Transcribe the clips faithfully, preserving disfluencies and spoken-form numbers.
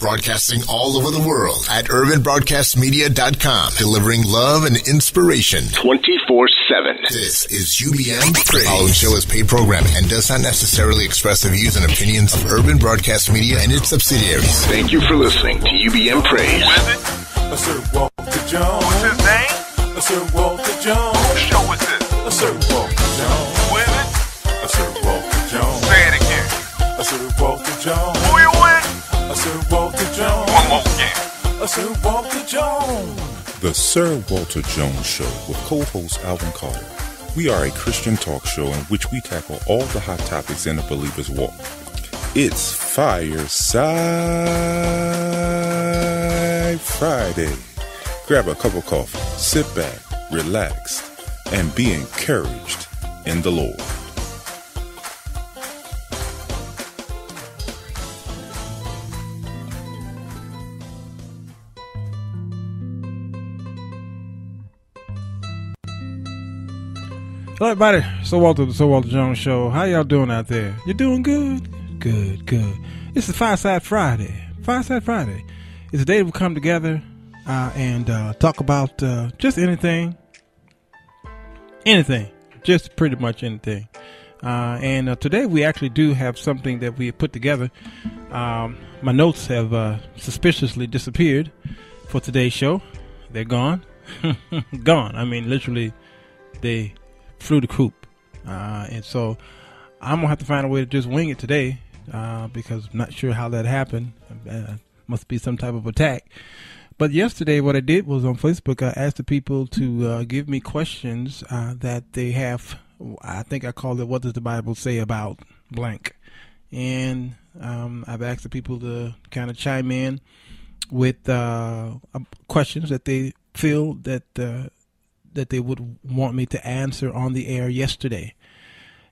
Broadcasting all over the world at urban broadcast media dot com. Delivering love and inspiration twenty-four seven. This is U B M Praise. The following show is paid programming and does not necessarily express the views and opinions of Urban Broadcast Media and its subsidiaries. Thank you for listening to U B M Praise. With it, Sir Walter Jones. What's his name? Sir Walter Jones. Whose show is this? Sir Walter Jones. With it? Sir Walter Jones. Say it again. Sir Walter Jones. Who you with? Sir Walter Jones. One more again. Sir Walter Jones. The Sir Walter Jones Show with co-host Alvin Carter. We are a Christian talk show in which we tackle all the hot topics in a believer's walk. It's Fireside Friday. Grab a cup of coffee, sit back, relax, and be encouraged in the Lord. Hello everybody, Sir Walter, the Sir Walter Jones Show. How y'all doing out there? You're doing good? Good, good. It's the Fireside Friday. Fireside Friday is a day we come together uh, and uh, talk about uh, just anything. Anything. Just pretty much anything. Uh, and uh, today we actually do have something that we have put together. Um, my notes have uh, suspiciously disappeared for today's show. They're gone. Gone. I mean, literally, they flew the coop, uh, and so I'm gonna have to find a way to just wing it today, uh, because I'm not sure how that happened. Uh, must be some type of attack. But yesterday, what I did was on Facebook, I asked the people to uh, give me questions uh, that they have. I think I called it, "What does the Bible say about blank?" And um, I've asked the people to kind of chime in with uh, questions that they feel that. Uh, that they would want me to answer on the air yesterday.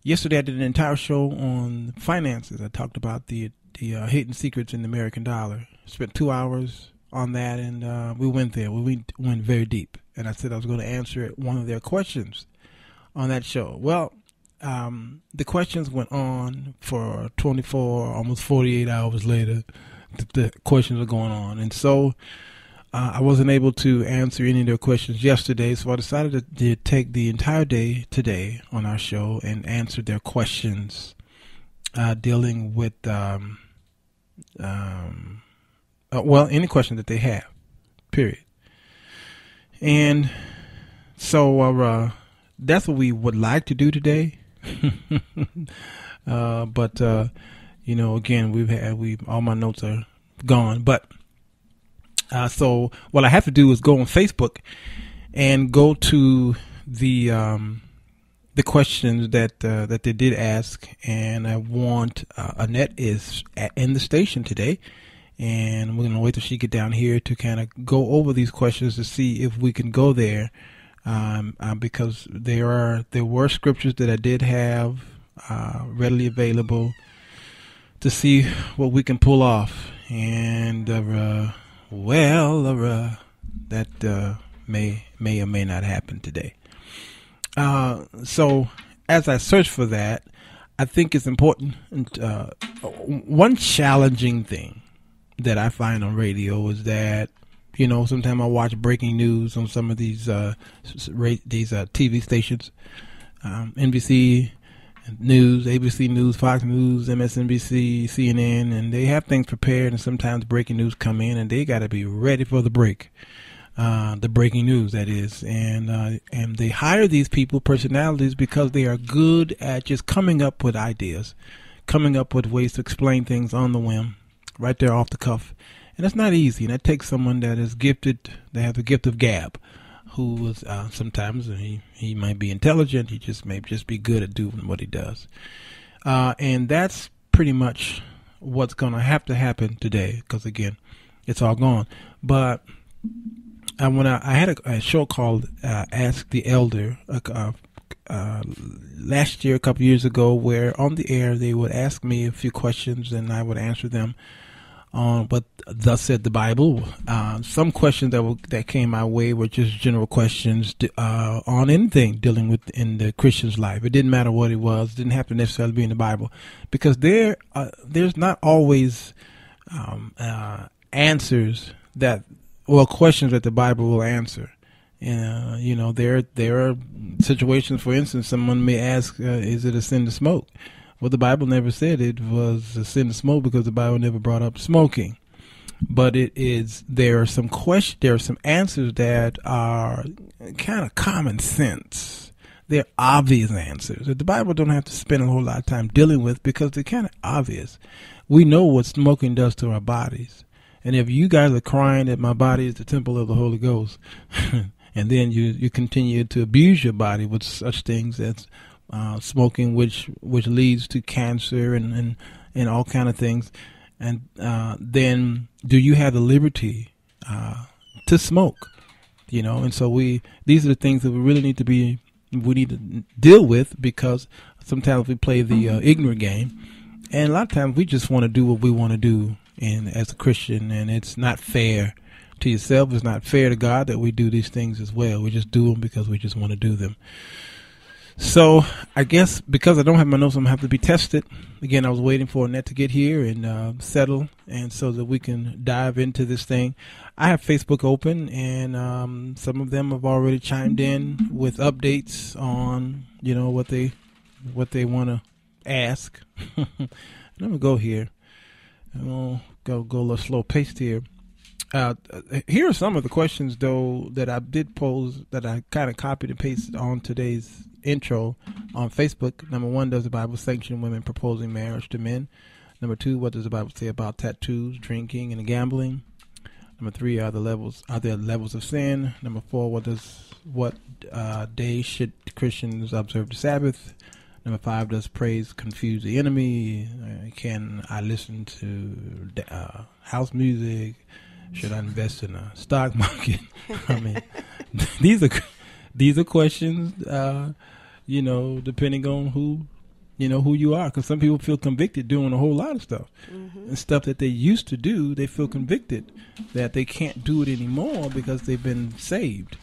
Yesterday I did an entire show on finances. I talked about the the uh, hidden secrets in the American dollar. Spent two hours on that, and uh, we went there. We went, went very deep, and I said I was going to answer one of their questions on that show. Well, um, the questions went on for twenty-four, almost forty-eight hours later. The, the questions are going on, and so Uh, I wasn't able to answer any of their questions yesterday, so I decided to, to take the entire day today on our show and answer their questions uh, dealing with, um, um, uh, well, any question that they have, period. And so uh, uh, that's what we would like to do today. uh, but, uh, you know, again, we've had, we all my notes are gone, but Uh, so what I have to do is go on Facebook and go to the um, the questions that uh, that they did ask, and I want uh, Annette is at, in the station today, and we're gonna wait till she get down here to kind of go over these questions to see if we can go there, um, uh, because there are there were scriptures that I did have uh, readily available to see what we can pull off, and. Uh, Well, uh, that uh, may may or may not happen today. Uh, so as I search for that, I think it's important. Uh, one challenging thing that I find on radio is that, you know, sometimes I watch breaking news on some of these uh, these uh, T V stations, um, N B C News, A B C News, Fox News, M S N B C, C N N, and they have things prepared, and sometimes breaking news come in, and they got to be ready for the break, uh, the breaking news, that is. And uh, and they hire these people, personalities, because they are good at just coming up with ideas, coming up with ways to explain things on the whim, right there off the cuff. And that's not easy, and that takes someone that is gifted, that has the gift of gab. Who was uh, sometimes he he might be intelligent. He just may just be good at doing what he does, uh, and that's pretty much what's gonna have to happen today. Because again, it's all gone. But I when I, I had a, a show called uh, "Ask the Elder" uh, uh, last year, a couple years ago, where on the air they would ask me a few questions and I would answer them on what thus said the Bible. Uh, some questions that were, that came my way were just general questions uh, on anything dealing with in the Christian's life. It didn't matter what it was. It didn't have to necessarily be in the Bible, because there uh, there's not always um, uh, answers that, well, questions that the Bible will answer. Uh, you know, there there are situations, for instance, someone may ask, uh, is it a sin to smoke? Well, the Bible never said it was a sin to smoke because the Bible never brought up smoking. But it is, there are some questions, there are some answers that are kind of common sense. They're obvious answers that the Bible don't have to spend a whole lot of time dealing with because they're kind of obvious. We know what smoking does to our bodies. And if you guys are crying that my body is the temple of the Holy Ghost, and then you, you continue to abuse your body with such things as uh, smoking, which which leads to cancer and, and, and all kind of things, and uh, then do you have the liberty uh, to smoke? You know, and so we these are the things that we really need to be we need to deal with, because sometimes we play the uh, ignorant game, and a lot of times we just want to do what we want to do. And as a Christian, and it's not fair to yourself. It's not fair to God that we do these things as well. We just do them because we just want to do them. So I guess because I don't have my notes, I'm going to have to be tested. Again, I was waiting for Annette to get here and uh, settle, and so that we can dive into this thing. I have Facebook open, and um, some of them have already chimed in with updates on, you know, what they what they want to ask. I'm going to go here. I'll go, go a little slow paced here. Uh, here are some of the questions, though, that I did pose that I kind of copied and pasted on today's intro on Facebook. Number one, does the Bible sanction women proposing marriage to men? Number two, what does the Bible say about tattoos, drinking, and gambling? Number three, are the levels are there levels of sin? Number four, what does what uh, day should Christians observe the Sabbath? Number five, does praise confuse the enemy? Uh, can I listen to uh, house music? Should I invest in a stock market? I mean, these are these are questions, uh, you know, depending on who, you know, who you are. Because some people feel convicted doing a whole lot of stuff. Mm-hmm. And stuff that they used to do, they feel convicted that they can't do it anymore because they've been saved.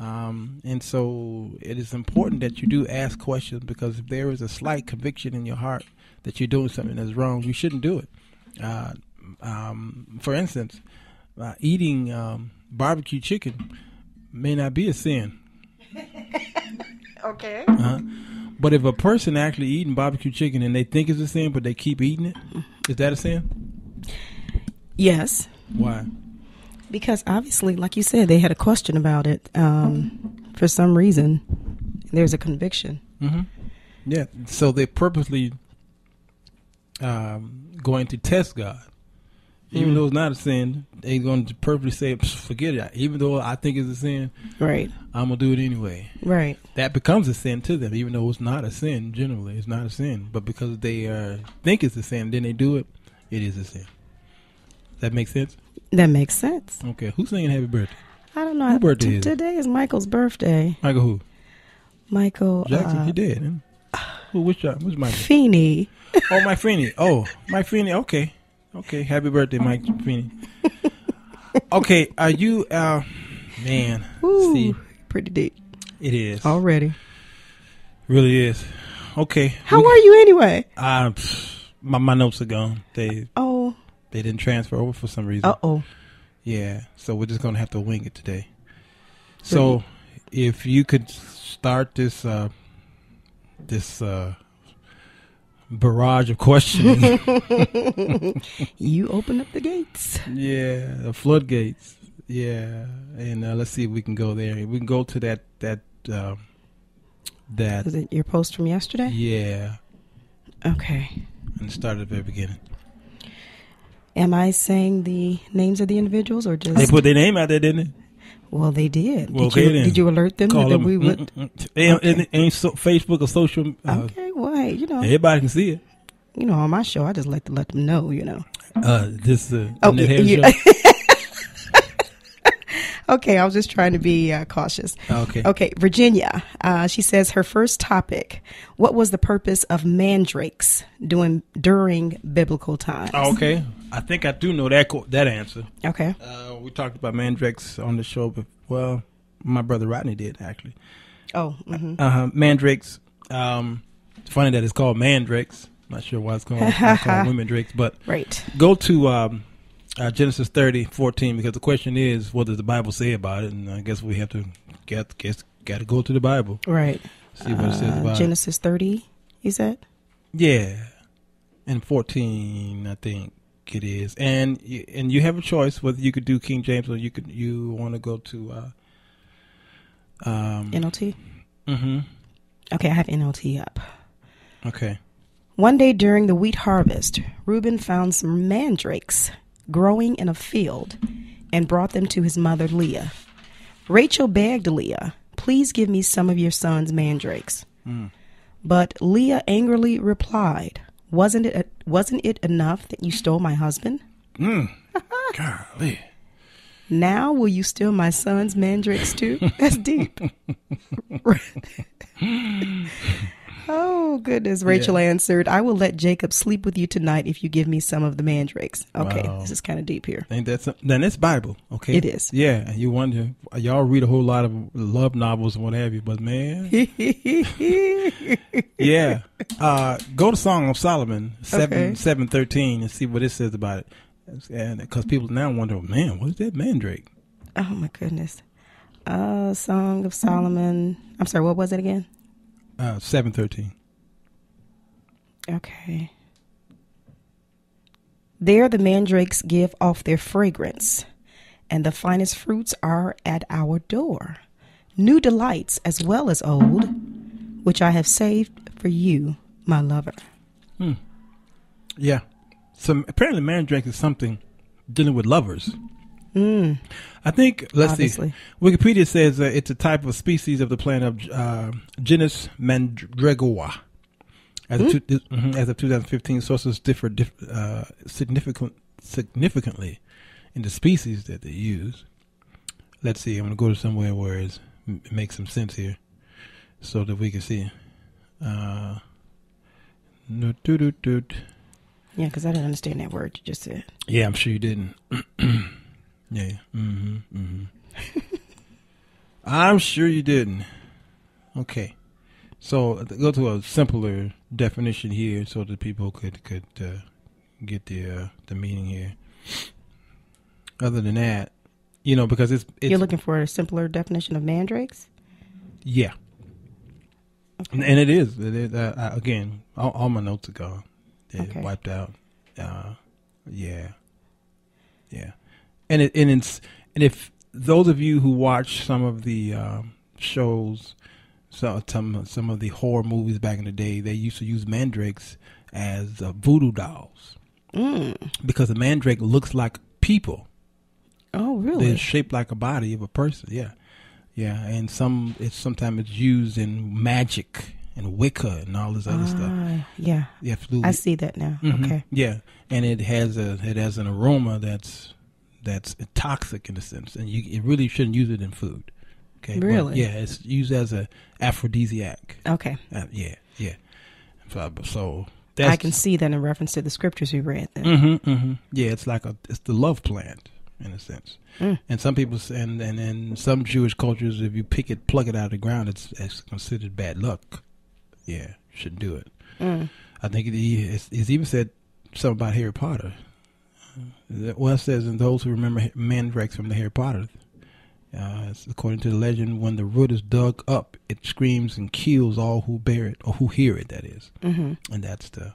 Um, and so it is important that you do ask questions, because if there is a slight conviction in your heart that you're doing something that's wrong, you shouldn't do it. Uh, um, for instance, uh, eating um, barbecue chicken may not be a sin. Okay. Uh-huh. But if a person actually eating barbecue chicken and they think it's a sin, but they keep eating it, is that a sin? Yes. Why? Because obviously, like you said, they had a question about it. Um, for some reason, there's a conviction. Mm-hmm. Yeah. So they're purposely um, going to test God. Even mm. though it's not a sin, they're going to purposely say, forget it. Even though I think it's a sin, right, I'm going to do it anyway. Right. That becomes a sin to them, even though it's not a sin. Generally, it's not a sin. But because they uh, think it's a sin, then they do it, it is a sin. Does that make sense? That makes sense. Okay, who's singing happy birthday? I don't know. Whose birthday T- is Today is Michael's birthday. Michael who? Michael Jackson, uh, he did. Huh? Uh, who, which, which Michael? Feeney. Oh, Mike Feeney. Oh, Mike Feeney. Okay. Okay, happy birthday, Mike Feeney. Okay, are you, uh, man. Ooh, see, pretty deep. It is. Already. Really is. Okay. How we, are you anyway? Uh, my, my notes are gone. They. Oh. They didn't transfer over for some reason. Uh-oh. Yeah, so we're just going to have to wing it today. So if you could start this uh, this uh, barrage of questioning. You open up the gates. Yeah, the floodgates. Yeah, and uh, let's see if we can go there. We can go to that. that, uh, that Was it your post from yesterday? Yeah. Okay. And start at the very beginning. Am I saying the names of the individuals or just... They put their name out there, didn't they? Well, they did. Well, did, okay, you, then. Did you alert them Call that them. we would... They ain't, okay. ain't so, Facebook or social... Uh, okay, well, hey, you know... Everybody can see it. You know, on my show, I just like to let them know, you know. Uh, this uh, oh, yeah, yeah. Okay, I was just trying to be uh, cautious. Okay. Okay, Virginia, uh, she says her first topic, what was the purpose of mandrakes doing during biblical times? Okay, I think I do know that that answer. Okay. Uh, we talked about mandrakes on the show, but, well, my brother Rodney did, actually. Oh, mm-hmm. Uh-huh, mandrakes. Um, it's funny that it's called mandrakes. I'm not sure why it's called, it's called women drakes, but right. Go to... Um, Uh, Genesis thirty fourteen, because the question is, what does the Bible say about it? And I guess we have to get, guess, got to go to the Bible, right? See what uh, it says about Genesis thirty. Is that? Yeah, and fourteen, I think it is. And and you have a choice whether you could do King James or you could you want to go to uh, um, N L T. Mm-hmm. Okay, I have N L T up. Okay. One day during the wheat harvest, Reuben found some mandrakes growing in a field and brought them to his mother Leah. Rachel begged Leah, "Please give me some of your son's mandrakes." Mm. But Leah angrily replied, "Wasn't it wasn't it enough that you stole my husband?" Mm. Golly. Now will you steal my son's mandrakes too? That's deep. Oh, goodness. Rachel yeah. answered, "I will let Jacob sleep with you tonight if you give me some of the mandrakes." Okay. Wow. This is kind of deep here. Ain't that something? Then it's Bible. Okay. It is. Yeah. And you wonder, y'all read a whole lot of love novels and what have you, but man. yeah. Uh, go to Song of Solomon, seven, okay. seven thirteen, and see what it says about it. And because people now wonder, man, what is that mandrake? Oh, my goodness. Uh, Song of Solomon. I'm sorry. What was it again? Uh, seven thirteen. Okay. There the mandrakes give off their fragrance, and the finest fruits are at our door. New delights as well as old, which I have saved for you, my lover. Hmm. Yeah. So apparently mandrake is something dealing with lovers. Mm. I think, let's Obviously. see, Wikipedia says uh, it's a type of species of the plant of uh, genus Mandragora. As, mm. of, two, mm-hmm, as of twenty fifteen, sources differ diff, uh, significant, significantly in the species that they use. Let's see, I'm going to go to somewhere where it's, it makes some sense here so that we can see. Uh, yeah, because I didn't understand that word you just said. Yeah, I'm sure you didn't. Yeah. Mm-hmm, mm-hmm. I'm sure you didn't. Okay. So go to a simpler definition here so that people could, could uh, get the, uh, the meaning here. Other than that, you know, because it's, it's... You're looking for a simpler definition of mandrakes? Yeah. Okay. And, and it is. It is uh, again, all, all my notes are gone. They're okay. wiped out. Uh, yeah. Yeah. And it, and it's and if those of you who watch some of the uh, shows, so some some of the horror movies back in the day, they used to use mandrakes as uh, voodoo dolls mm. because the mandrake looks like people. Oh, really? They're shaped like a body of a person. Yeah, yeah. And some it's sometimes it's used in magic and Wicca and all this other uh, stuff. Yeah, yeah. Absolutely. I see that now. Mm-hmm. Okay. Yeah, and it has a it has an aroma that's. That's toxic in a sense, and you, you really shouldn't use it in food. Okay, really? But yeah, it's used as a aphrodisiac. Okay. Uh, yeah, yeah. So, so that's, I can see that in reference to the scriptures we read. Then. Mm-hmm, mm-hmm. Yeah, it's like a it's the love plant in a sense. Mm. And some people and and in some Jewish cultures, if you pick it, pluck it out of the ground, it's, it's considered bad luck. Yeah, shouldn't do it. Mm. I think it, it's, it's even said something about Harry Potter. Well, it says, and those who remember mandrakes from the Harry Potter, uh, according to the legend, when the root is dug up, it screams and kills all who bear it or who hear it. That is, mm-hmm. and that's the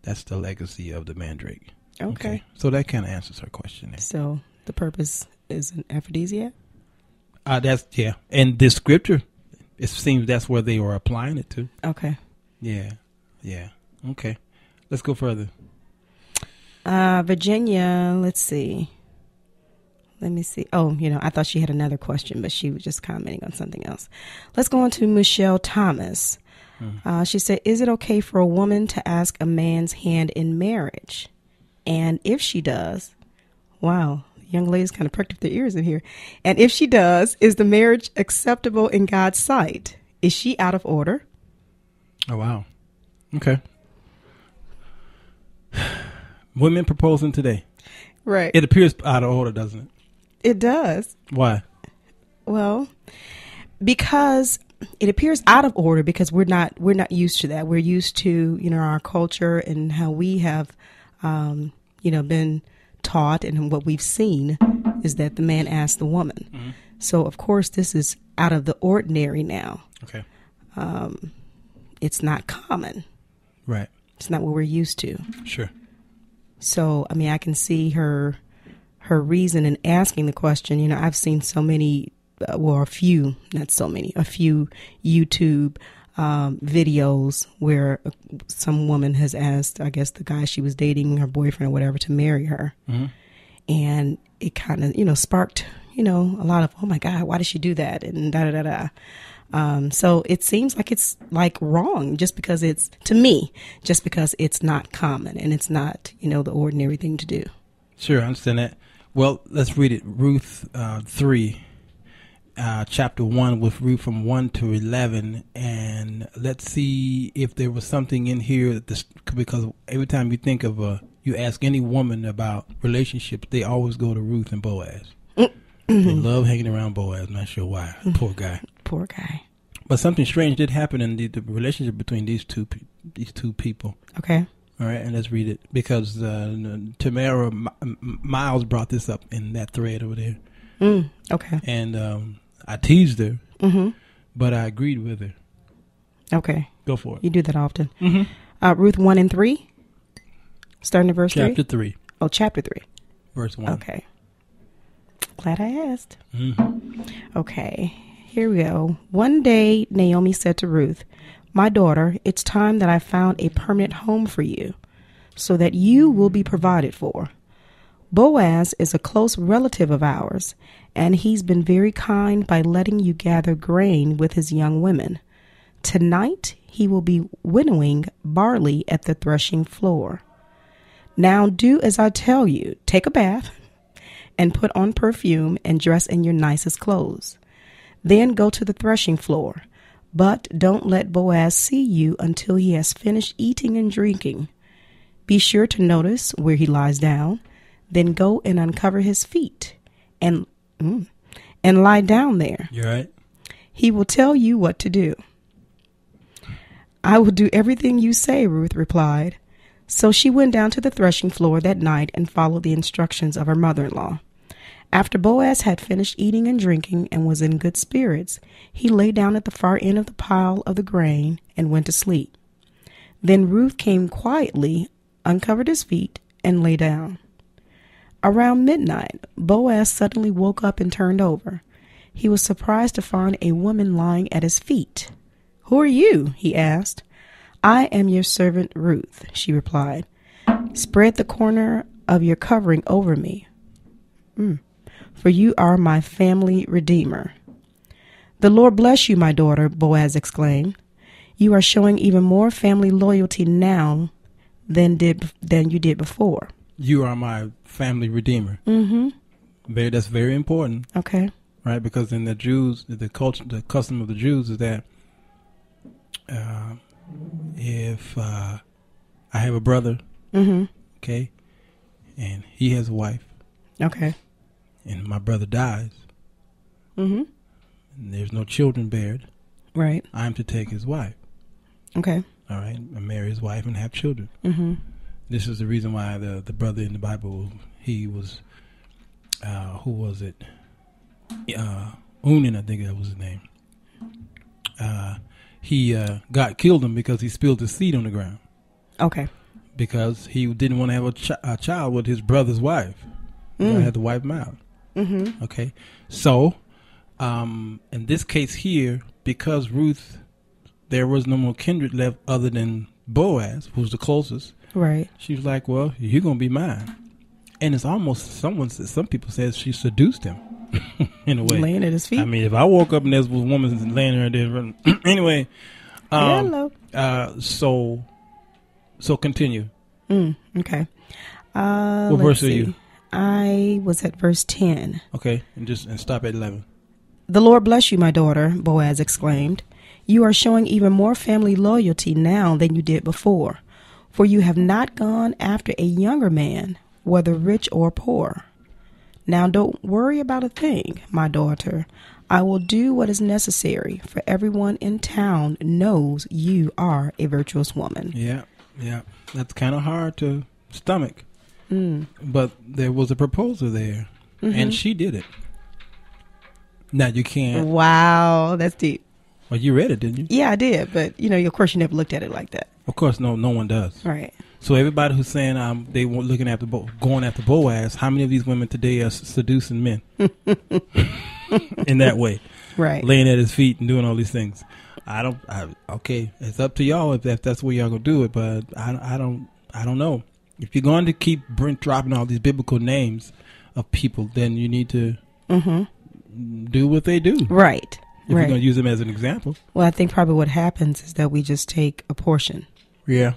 that's the legacy of the mandrake. Okay, okay. So that kind of answers her question. There. So the purpose is an aphrodisiac. Uh that's yeah, and this scripture, it seems that's where they are applying it to. Okay. Yeah, yeah. Okay, let's go further. Uh, Virginia, let's see. Let me see. Oh, you know, I thought she had another question, but she was just commenting on something else. Let's go on to Michelle Thomas. Hmm. Uh, she said, is it okay for a woman to ask a man's hand in marriage? And if she does, wow, young ladies kind of pricked up their ears in here. And if she does, is the marriage acceptable in God's sight? Is she out of order? Oh, wow. Okay. Women proposing today. Right. It appears out of order, doesn't it? It does. Why? Well, because it appears out of order because we're not we're not used to that. We're used to, you know, our culture and how we have, um, you know, been taught and what we've seen is that the man asked the woman. Mm-hmm. So, of course, this is out of the ordinary now. Okay. Um, it's not common. Right. It's not what we're used to. Sure. So, I mean, I can see her her reason in asking the question. You know, I've seen so many, uh, well, a few, not so many, a few YouTube um, videos where some woman has asked, I guess, the guy she was dating, her boyfriend or whatever, to marry her. Mm-hmm. And it kind of, you know, sparked, you know, a lot of, oh, my God, why did she do that? And da, da, da, da. Um, so it seems like it's like wrong just because it's, to me, just because it's not common and it's not, you know, the ordinary thing to do. Sure, I understand that. Well, let's read it. Ruth uh, three, uh, chapter one, with Ruth from one to eleven. And let's see if there was something in here, that this, because every time you think of a, you ask any woman about relationships, they always go to Ruth and Boaz. Mm-hmm. They love hanging around Boaz. I'm not sure why. Mm-hmm. Poor guy. Poor guy. But something strange did happen in the, the relationship between these two pe these two people. Okay. All right, and let's read it, because uh, Tamara M Miles brought this up in that thread over there. Mm, okay. And um, I teased her, mm-hmm. but I agreed with her. Okay. Go for it. You do that often. Mm-hmm. uh, Ruth one and three, starting at verse chapter three. three. Oh, chapter three, verse one. Okay. Glad I asked. Mm-hmm. Okay, here we go. One day, Naomi said to Ruth, "My daughter, it's time that I found a permanent home for you so that you will be provided for. Boaz is a close relative of ours, and he's been very kind by letting you gather grain with his young women. Tonight, he will be winnowing barley at the threshing floor. Now do as I tell you. Take a bath and put on perfume and dress in your nicest clothes. Then go to the threshing floor, but don't let Boaz see you until he has finished eating and drinking. Be sure to notice where he lies down, then go and uncover his feet and mm, and lie down there. You're right. He will tell you what to do." "I will do everything you say," Ruth replied. So she went down to the threshing floor that night and followed the instructions of her mother-in-law. After Boaz had finished eating and drinking and was in good spirits, he lay down at the far end of the pile of the grain and went to sleep. Then Ruth came quietly, uncovered his feet, and lay down. Around midnight, Boaz suddenly woke up and turned over. He was surprised to find a woman lying at his feet. "Who are you?" he asked. "I am your servant Ruth," she replied. "Spread the corner of your covering over me, mm. for you are my family redeemer." "The Lord bless you, my daughter," Boaz exclaimed. "You are showing even more family loyalty now than did than you did before." You are my family redeemer. Mm-hmm. Very, that's very important. Okay. Right, because in the Jews, the culture, the custom of the Jews is that. Uh, If uh, I have a brother, mm-hmm. okay, and he has a wife, okay, and my brother dies, mm-hmm. and there's no children bared, right? I'm to take his wife, okay, all right, and marry his wife and have children. Mm-hmm. This is the reason why the the brother in the Bible, he was, uh, who was it? Uh, Unan, I think that was his name. Uh. He uh, God killed him because he spilled his seed on the ground. Okay. Because he didn't want to have a, ch a child with his brother's wife. Mm. God had to wipe him out. Mm-hmm. Okay. So, um, in this case here, because Ruth, there was no more kindred left other than Boaz, who's the closest. Right. She was like, "Well, you're gonna be mine." And it's almost someone. Some people says she seduced him. In a way, laying at his feet. I mean, if I woke up and there was a woman laying right there, anyway. Um, Hello. Uh, so, so continue. Mm, okay. Uh, what verse see. are you? I was at verse ten. Okay, and just and stop at eleven. "The Lord bless you, my daughter," Boaz exclaimed. "You are showing even more family loyalty now than you did before, for you have not gone after a younger man, whether rich or poor. Now don't worry about a thing, my daughter. I will do what is necessary, for everyone in town knows you are a virtuous woman." Yeah, yeah. That's kind of hard to stomach. Mm. But there was a proposal there, mm-hmm. and she did it. Now you can't. Wow, that's deep. Well, you read it, didn't you? Yeah, I did. But you know, of course, you never looked at it like that. Of course, no, no one does. Right. So everybody who's saying um they weren't looking after Bo- going after Boaz, how many of these women today are seducing men in that way? Right. Laying at his feet and doing all these things. I don't. I, okay, it's up to y'all if that, that's where y'all gonna do it. But I, I don't. I don't know. If you're going to keep dropping all these biblical names of people, then you need to mm-hmm. do what they do. Right. If right. you're going to use them as an example. Well, I think probably what happens is that we just take a portion. Yeah.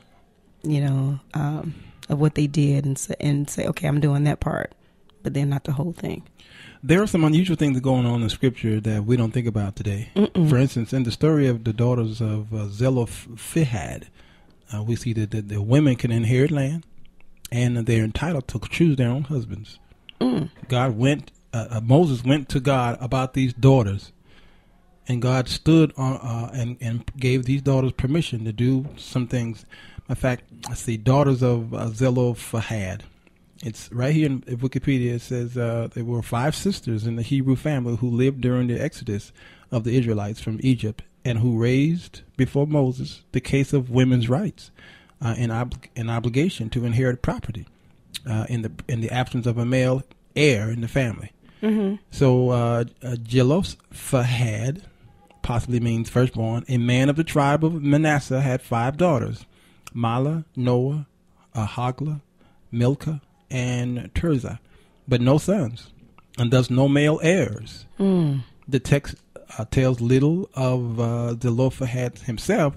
You know, um, of what they did and say, and say, okay, I'm doing that part, but then not the whole thing. There are some unusual things going on in Scripture that we don't think about today. Mm-mm. For instance, in the story of the daughters of uh, Zelophehad, uh, we see that the, the women can inherit land. And they're entitled to choose their own husbands. Mm. God went, uh, uh, Moses went to God about these daughters, and God stood on uh, and and gave these daughters permission to do some things. In fact, I see daughters of uh, Zelophehad. It's right here in Wikipedia. It says uh, there were five sisters in the Hebrew family who lived during the exodus of the Israelites from Egypt, and who raised before Moses the case of women's rights. Uh, an, ob- an obligation to inherit property uh, in the in the absence of a male heir in the family. Mm-hmm. So uh, uh, Zelophehad possibly means firstborn. A man of the tribe of Manasseh had five daughters: Mahlah, Noah, uh, Hogla, Milcah, and Tirzah, but no sons, and thus no male heirs. Mm. The text uh, tells little of uh, Zelophehad himself,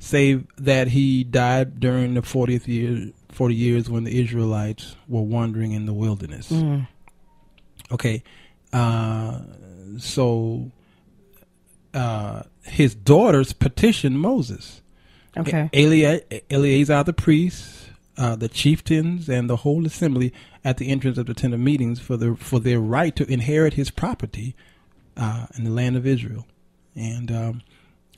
save that he died during the fortieth year, forty years when the Israelites were wandering in the wilderness. Mm. Okay, uh, so uh, his daughters petitioned Moses. Okay, Elea- Eleazar the priest, uh, the chieftains, and the whole assembly at the entrance of the tent of meetings for the for their right to inherit his property uh, in the land of Israel, and. Um,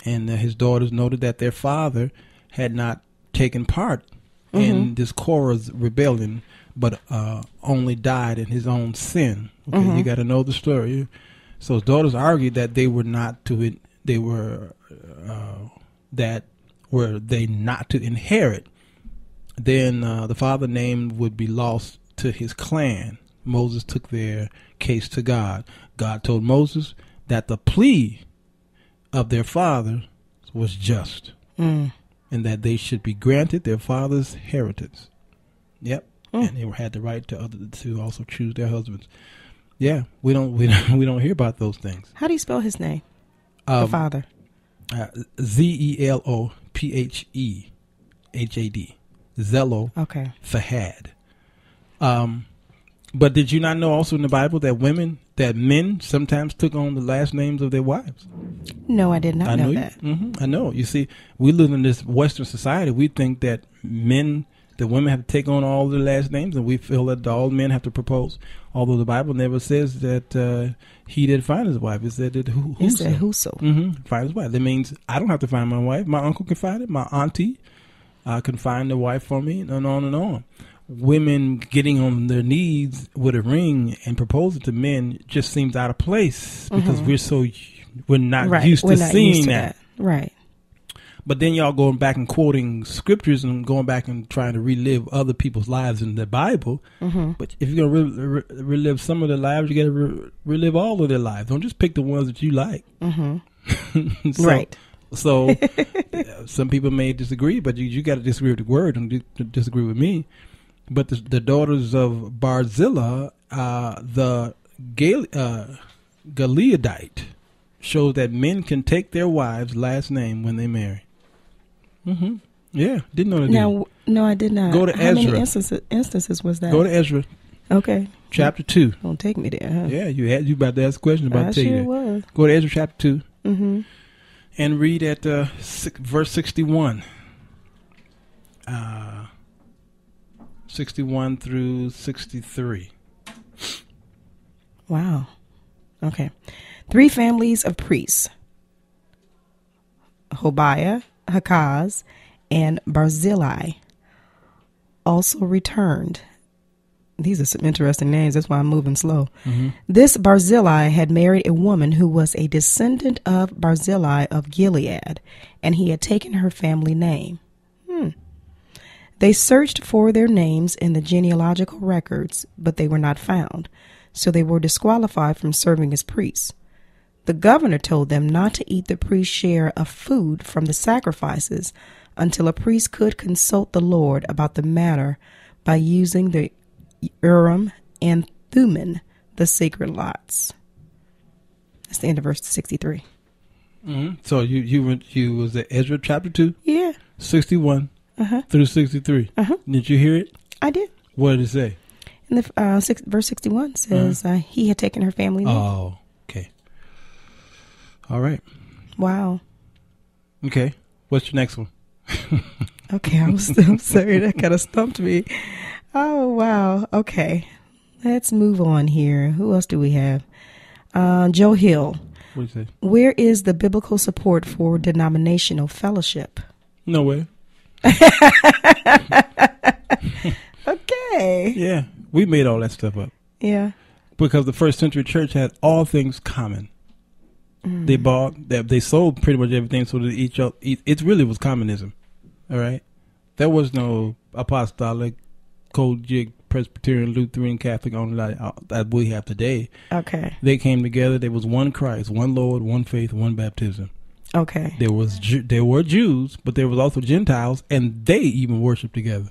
And uh, his daughters noted that their father had not taken part mm-hmm. in this Korah's rebellion, but uh, only died in his own sin. Okay, mm-hmm. You got to know the story. So his daughters argued that they were not to it. They were uh, that were they not to inherit. Then uh, the father name would be lost to his clan. Moses took their case to God. God told Moses that the plea of their father was just mm. and that they should be granted their father's inheritance. Yep. Mm. And they had the right to other, to also choose their husbands. Yeah. We don't, we don't, we don't hear about those things. How do you spell his name? Um, the father. Uh, Z E L O P H E H A D. Zelo. Okay. Fahad. Um, but did you not know also in the Bible that women, that men sometimes took on the last names of their wives? No, I did not I know you, that. Mm-hmm, I know. You see, we live in this Western society. We think that men, the women have to take on all their last names, and we feel that all men have to propose. Although the Bible never says that uh, he did find his wife. It said that who, whoso. It said whoso. Mm-hmm, find his wife. That means I don't have to find my wife. My uncle can find it. My auntie uh, can find the wife for me, and on and on. Women getting on their knees with a ring and proposing to men just seems out of place mm-hmm. because we're so we're not right. used we're to not seeing used to that. that. Right. But then y'all going back and quoting scriptures and going back and trying to relive other people's lives in the Bible. Mm-hmm. But if you're going to re- re- relive some of their lives, you got to re- relive all of their lives. Don't just pick the ones that you like. Mm-hmm. so, right. So uh, some people may disagree, but you, you got to disagree with the word and d- disagree with me. But the, the daughters of Barzillai, uh, the Gal- uh, Gileadite, shows that men can take their wives' last name when they marry. Mm-hmm. Yeah, didn't know that. Now, no, I did not. Go to How Ezra. How many instances, instances was that? Go to Ezra. Okay. Chapter two. Don't take me there, huh? Yeah, you had you about to ask a question about I to sure was. Go to Ezra chapter two. Mm-hmm. And read at uh, six, verse sixty-one. Uh. sixty-one through sixty-three. Wow. Okay. Three families of priests: Hobiah, Hakaz, and Barzillai also returned these are some interesting names. That's why I'm moving slow. Mm-hmm. This Barzillai had married a woman who was a descendant of Barzillai of Gilead, and he had taken her family name. Hmm. They searched for their names in the genealogical records, but they were not found, so they were disqualified from serving as priests. The governor told them not to eat the priest's share of food from the sacrifices until a priest could consult the Lord about the matter by using the Urim and Thummim, the sacred lots. That's the end of verse sixty-three. Mm-hmm. So you you went you was at Ezra chapter two, yeah, sixty-one uh-huh. through sixty-three. Uh-huh. Did you hear it? I did. What did it say? And the uh, six, verse sixty-one says uh-huh. uh, he had taken her family name. Oh, okay. All right. Wow. Okay. What's your next one? Okay, I'm, I'm sorry. That kind of stumped me. Oh, wow. Okay. Let's move on here. Who else do we have? Uh, Joe Hill. What do you say? Where is the biblical support for denominational fellowship? Nowhere. Okay. Yeah. We made all that stuff up. Yeah. Because the first century church had all things common. Mm. They bought, they, they sold pretty much everything so that each other, it really was communism. All right? There was no apostolic, Cold Jig, Presbyterian, Lutheran, Catholic, only like uh, that we have today. Okay. They came together. There was one Christ, one Lord, one faith, one baptism. Okay. There was Ju- there were Jews, but there was also Gentiles, and they even worshiped together.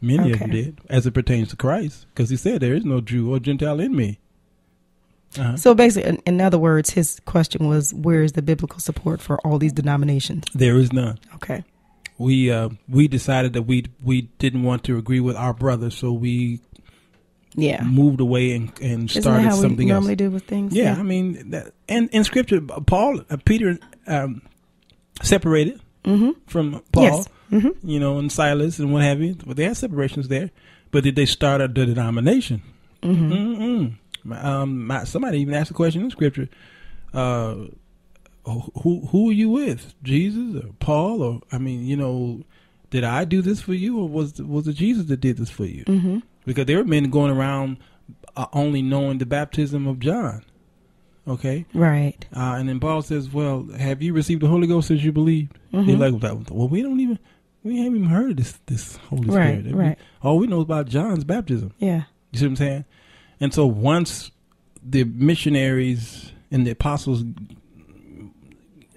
Many okay. of them did, as it pertains to Christ, because he said there is no Jew or Gentile in me. Uh-huh. So basically, in, in other words, his question was, where is the biblical support for all these denominations? There is none. Okay. We uh, we decided that we we didn't want to agree with our brother, so we yeah moved away and and Isn't started that how something we normally else. Do with things. Yeah, yeah. I mean, that, and in Scripture, Paul, uh, Peter, um, separated mm-hmm. from Paul, yes. mm-hmm. you know, and Silas and what have you. Well, they had separations there, but did they start a denomination? Mm-hmm. Mm-hmm. Um, my, somebody even asked a question in Scripture. Uh, Who who are you with, Jesus or Paul? Or I mean, you know, did I do this for you, or was was it Jesus that did this for you? Mm-hmm. Because there were men going around uh, only knowing the baptism of John. Okay, right. Uh, and then Paul says, "Well, have you received the Holy Ghost since you believed?" Mm-hmm. They're like, "Well, we don't even we haven't even heard of this this Holy right, Spirit. Right. We, all we know is about John's baptism." Yeah, you see what I'm saying? And so once the missionaries and the apostles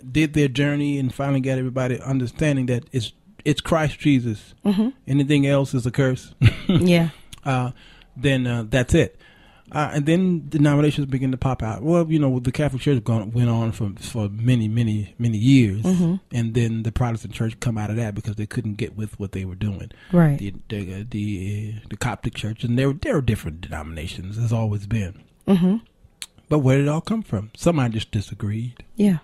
did their journey and finally got everybody understanding that it's it's Christ Jesus. Mm-hmm. Anything else is a curse. yeah. Uh, then uh, that's it. Uh, and then denominations begin to pop out. Well, you know, the Catholic Church gone, went on for for many, many, many years, mm-hmm. and then the Protestant Church come out of that because they couldn't get with what they were doing. Right. The the the, the Coptic Church, and there there are different denominations. There's always been. Mm-hmm. But where did it all come from? Somebody just disagreed. Yeah.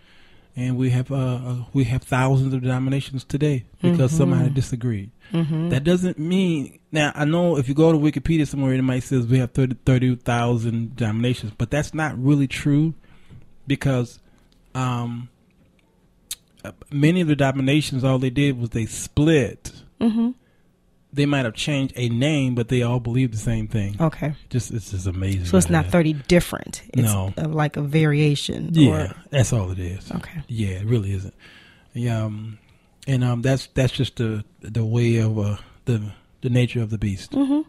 And we have uh, we have thousands of denominations today because mm-hmm. somebody disagreed. Mm-hmm. That doesn't mean... Now, I know if you go to Wikipedia somewhere, it might say we have thirty thousand denominations, but that's not really true because um, many of the denominations, all they did was they split. Mm-hmm. They might have changed a name, but they all believe the same thing. Okay. Just It's just amazing. So it's not that. thirty different. It's no. a, like a variation. Yeah, or... that's all it is. Okay. Yeah, it really isn't. Yeah, um, and um, that's that's just the the way of uh, the the nature of the beast. Mm-hmm.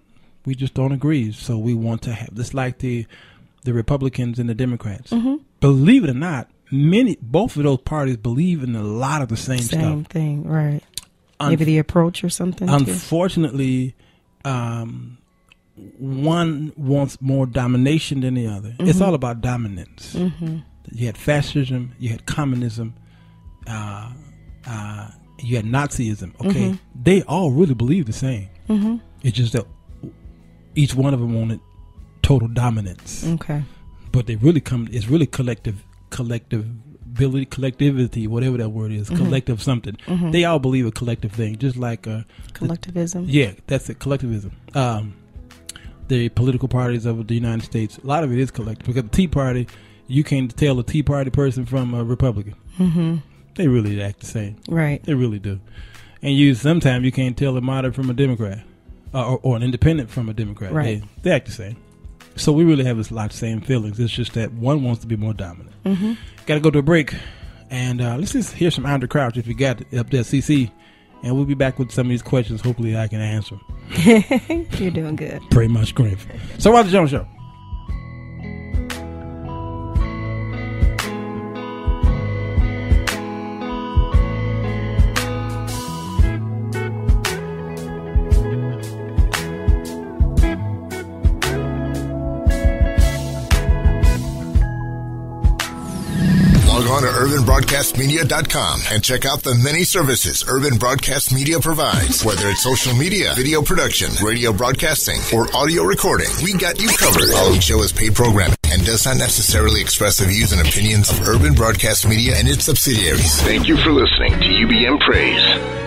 We just don't agree, so we want to have this like the the Republicans and the Democrats. Mm-hmm. Believe it or not, many both of those parties believe in a lot of the same, same stuff. Same thing, right? Maybe the approach or something. Unfortunately, um, one wants more domination than the other. Mm-hmm. It's all about dominance. Mm-hmm. You had fascism, you had communism, uh, uh, you had Nazism. Okay, mm-hmm. They all really believe the same. Mm-hmm. It's just that each one of them wanted total dominance. Okay, but they really come. It's really collective, collective. Collectivity, whatever that word is, mm-hmm. collective something. Mm-hmm. They all believe a collective thing, just like uh, collectivism. The, yeah, that's it. Collectivism. Um, the political parties of the United States, a lot of it is collective. Because the Tea Party, you can't tell a Tea Party person from a Republican. Mm-hmm. They really act the same, right? They really do. And you sometimes you can't tell a moderate from a Democrat. uh, or, or an independent from a Democrat. Right. They, they act the same. So we really have this lot of same feelings. It's just that one wants to be more dominant. Mm-hmm. Got to go to a break. And uh, let's just hear some Andre Crouch if you got up there, C C. And we'll be back with some of these questions. Hopefully I can answer them. You're doing good. Pretty much great. So Walter Jones Show. To urban broadcast media dot com and check out the many services Urban Broadcast Media provides. Whether it's social media, video production, radio broadcasting, or audio recording, we got you covered. Each show is paid programming and does not necessarily express the views and opinions of Urban Broadcast Media and its subsidiaries. Thank you for listening to U B M Praise.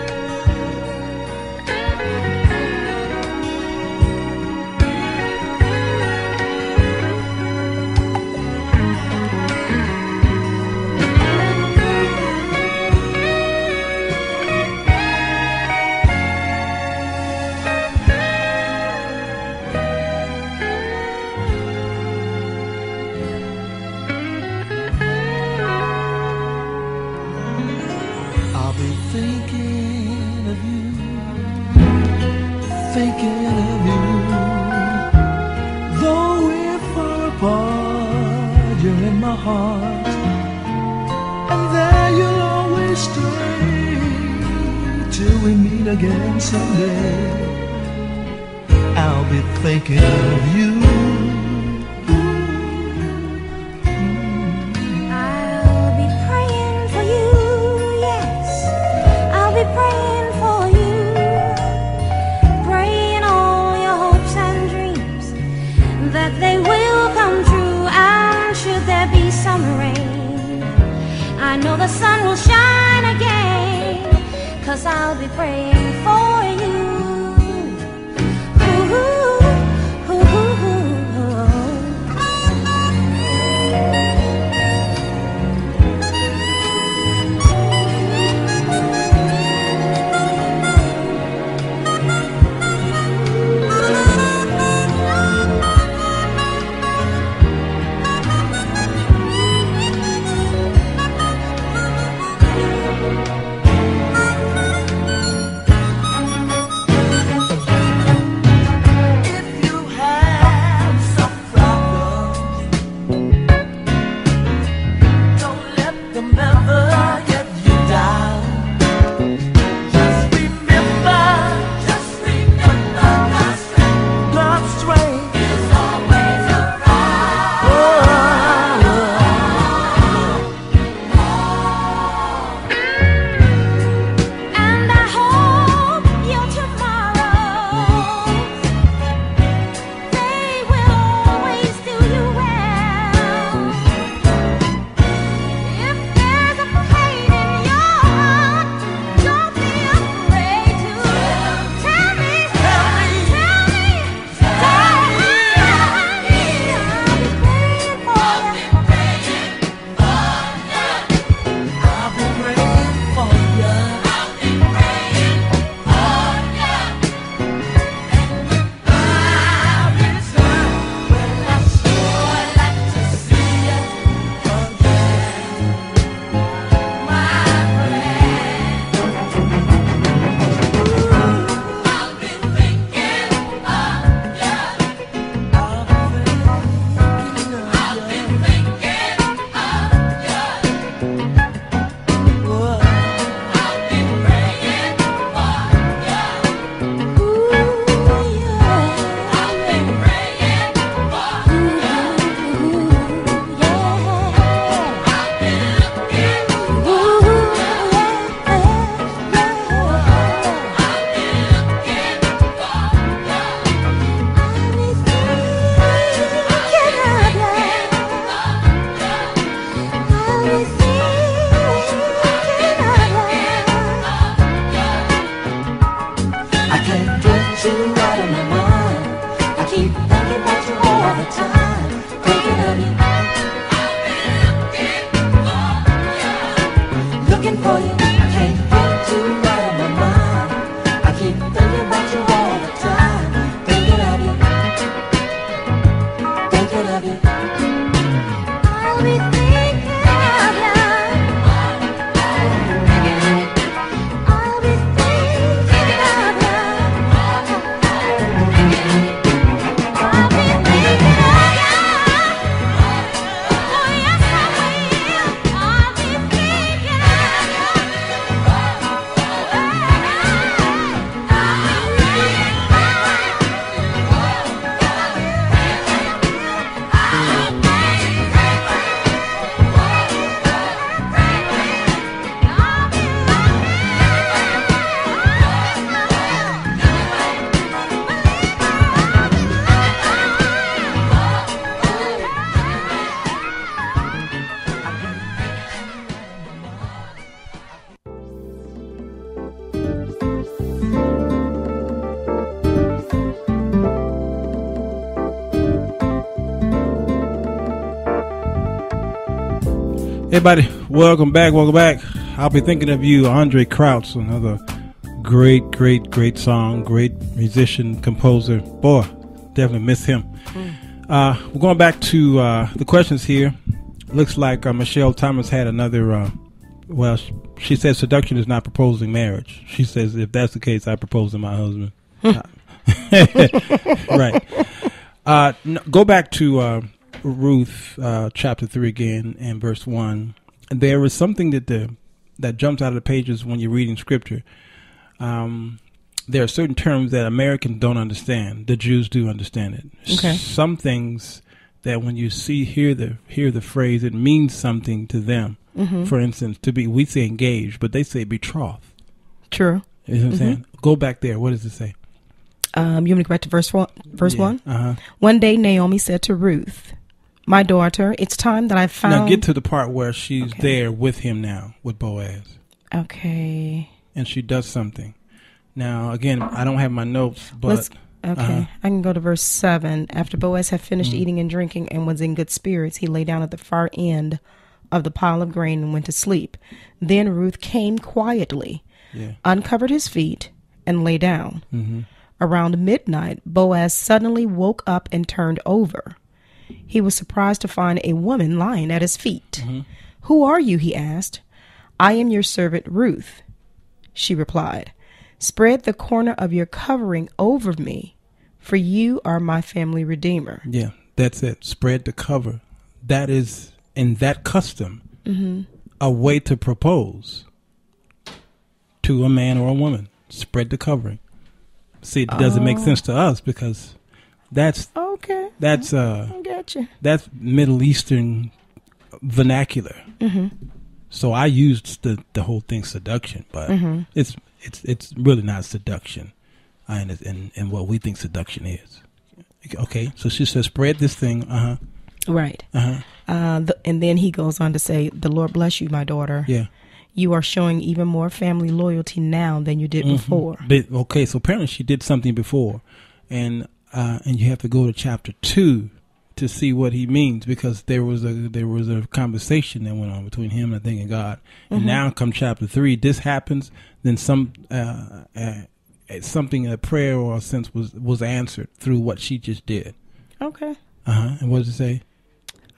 Everybody, welcome back, welcome back. I'll be thinking of you, Andre Crouch, another great, great, great song, great musician, composer. Boy, definitely miss him. Mm. Uh, we're going back to uh, the questions here. Looks like uh, Michelle Thomas had another, uh, well, she says seduction is not proposing marriage. She says, if that's the case, I propose to my husband. Right. Uh, no, go back to... Uh, Ruth uh, chapter three again and verse one. There is something that the that jumps out of the pages when you're reading scripture. Um, there are certain terms that Americans don't understand. The Jews do understand it. Okay. Some things that when you see hear the hear the phrase, it means something to them. Mm-hmm. For instance, to be we say engaged, but they say betrothed. True. You know what I'm mm-hmm. saying? Go back there. What does it say? Um, you want me to go back to verse one? Verse yeah. one. Uh-huh. One day Naomi said to Ruth, "My daughter, it's time that I found." Now get to the part where she's okay. there with him now, with Boaz. Okay. And she does something. Now, again, I don't have my notes, but. Let's, okay. Uh-huh. I can go to verse seven. After Boaz had finished mm-hmm. eating and drinking and was in good spirits, he lay down at the far end of the pile of grain and went to sleep. Then Ruth came quietly, yeah. uncovered his feet, and lay down. Mm-hmm. Around midnight, Boaz suddenly woke up and turned over. He was surprised to find a woman lying at his feet. Mm-hmm. "Who are you?" he asked. "I am your servant Ruth," she replied. "Spread the corner of your covering over me, for you are my family redeemer." Yeah, that's it. Spread the cover. That is, in that custom, mm-hmm. a way to propose to a man or a woman. Spread the covering. See, it doesn't oh. make sense to us because that's... Okay. That's uh, gotcha. That's Middle Eastern vernacular. Mm-hmm. So I used the the whole thing seduction, but mm-hmm. it's it's it's really not seduction, and and and what we think seduction is. Okay, so she says, "Spread this thing." Uh huh. Right. Uh-huh. Uh the, And then he goes on to say, "The Lord bless you, my daughter. Yeah, you are showing even more family loyalty now than you did mm-hmm. before." But, okay, so apparently she did something before, and. Uh, and you have to go to chapter two to see what he means, because there was a there was a conversation that went on between him, I think, and God. Mm-hmm. And now come chapter three, this happens. Then some uh, uh, something, a prayer or a sense was was answered through what she just did. Okay. Uh huh. And what does it say?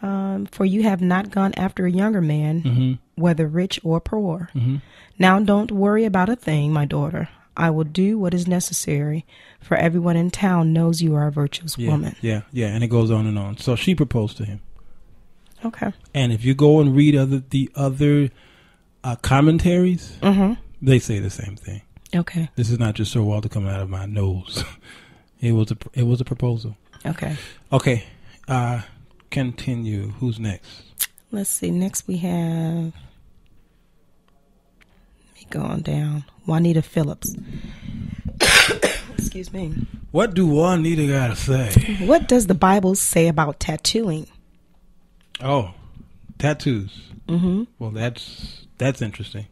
Um, for you have not gone after a younger man, mm-hmm. whether rich or poor. Mm-hmm. Now don't worry about a thing, my daughter. I will do what is necessary, for everyone in town knows you are a virtuous yeah, woman. Yeah, yeah, and it goes on and on. So she proposed to him. Okay. And if you go and read other the other uh, commentaries, mm-hmm. they say the same thing. Okay. This is not just Sir Walter coming out of my nose. It was a it was a proposal. Okay. Okay. Uh, continue. Who's next? Let's see. Next we have. Go on down. Juanita Phillips. Excuse me. What do Juanita gotta say? What does the Bible say about tattooing? Oh, tattoos. Mm-hmm. Well, that's that's interesting.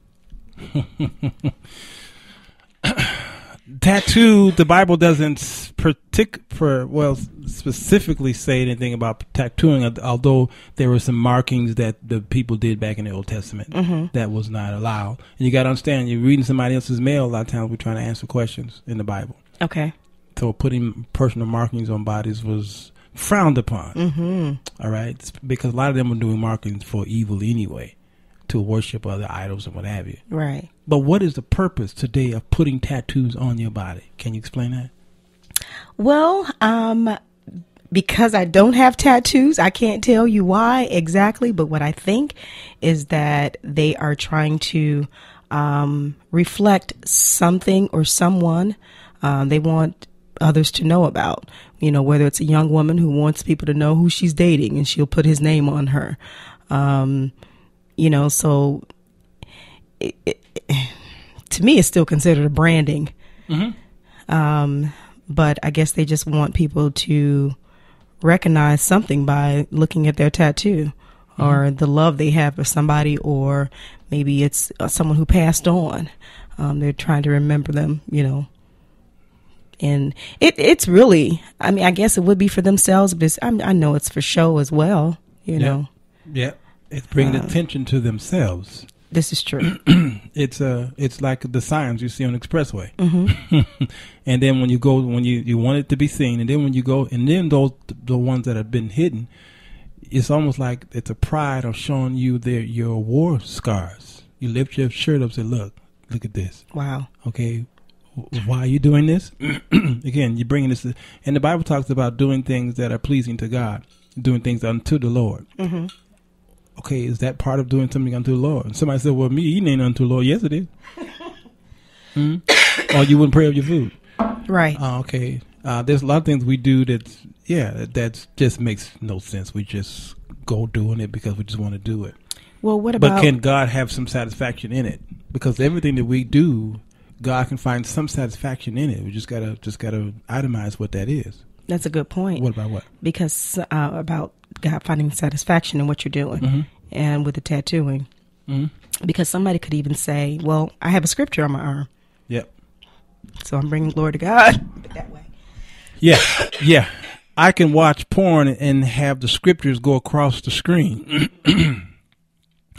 Tattoo. The Bible doesn't partic- per, well specifically say anything about tattooing, although there were some markings that the people did back in the Old Testament mm-hmm. that was not allowed. And you got to understand, you're reading somebody else's mail. A lot of times, we're trying to answer questions in the Bible. Okay. So putting personal markings on bodies was frowned upon. Mm-hmm. All right, because a lot of them were doing markings for evil anyway, to worship other idols and what have you. Right. But what is the purpose today of putting tattoos on your body? Can you explain that? Well, um, because I don't have tattoos, I can't tell you why exactly. But what I think is that they are trying to um, reflect something or someone um, they want others to know about. You know, whether it's a young woman who wants people to know who she's dating, and she'll put his name on her. Um, you know, so... It, it, to me, it's still considered a branding. Mm-hmm. Um, but I guess they just want people to recognize something by looking at their tattoo mm-hmm. or the love they have for somebody, or maybe it's uh, someone who passed on. Um, they're trying to remember them, you know. And it it's really, I mean, I guess it would be for themselves, but it's, I, I know it's for show as well, you yeah. know. Yeah. It's bringing um, attention to themselves. This is true. It's uh, it's like the signs you see on the expressway. Mm-hmm. And then when you go, when you, you want it to be seen, and then when you go, and then those the ones that have been hidden, it's almost like it's a pride of showing you their your war scars. You lift your shirt up and say, look, look at this. Wow. Okay, why are you doing this? Again, you're bringing this, and the Bible talks about doing things that are pleasing to God, doing things unto the Lord. Mm-hmm. Okay, is that part of doing something unto the Lord? And somebody said, well, me eating ain't unto the Lord. Yes, it is. Mm-hmm. Or you wouldn't pray over your food. Right. Uh, okay. Uh, there's a lot of things we do that's, yeah, that just makes no sense. We just go doing it because we just want to do it. Well, what about... But can God have some satisfaction in it? Because everything that we do, God can find some satisfaction in it. We just gotta just gotta itemize what that is. That's a good point. What about what? Because uh, about God finding satisfaction in what you're doing, mm-hmm. and with the tattooing. Mm-hmm. Because somebody could even say, well, I have a scripture on my arm. Yep. So I'm bringing glory to God. But that way. Yeah, yeah. I can watch porn and have the scriptures go across the screen.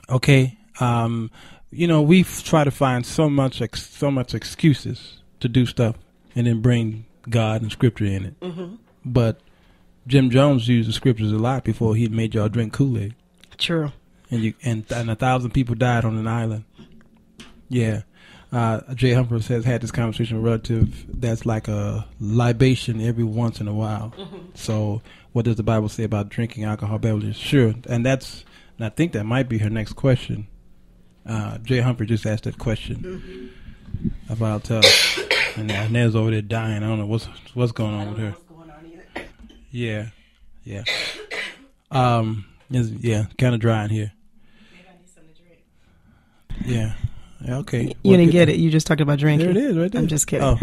Okay. Um, you know, we try to find so much, ex- so much excuses to do stuff and then bring God and scripture in it. Mm-hmm. But Jim Jones used the scriptures a lot before he made y'all drink Kool-Aid. True. And you and, and a thousand people died on an island. Yeah. Uh, Jay Humphrey has had this conversation with a relative that's like a libation every once in a while. Mm-hmm. So what does the Bible say about drinking alcohol beverages? Sure. And that's, and I think that might be her next question. Uh, Jay Humphrey just asked that question. Mm-hmm. About, uh, and Inez over there dying. I don't know what's, what's going on with her. Yeah, yeah. Um, it's, yeah, kind of dry in here. Maybe I need something to drink. Yeah. Yeah, okay. You well, didn't get then. It. You just talked about drinking. There it is, right there. I'm just kidding. Oh,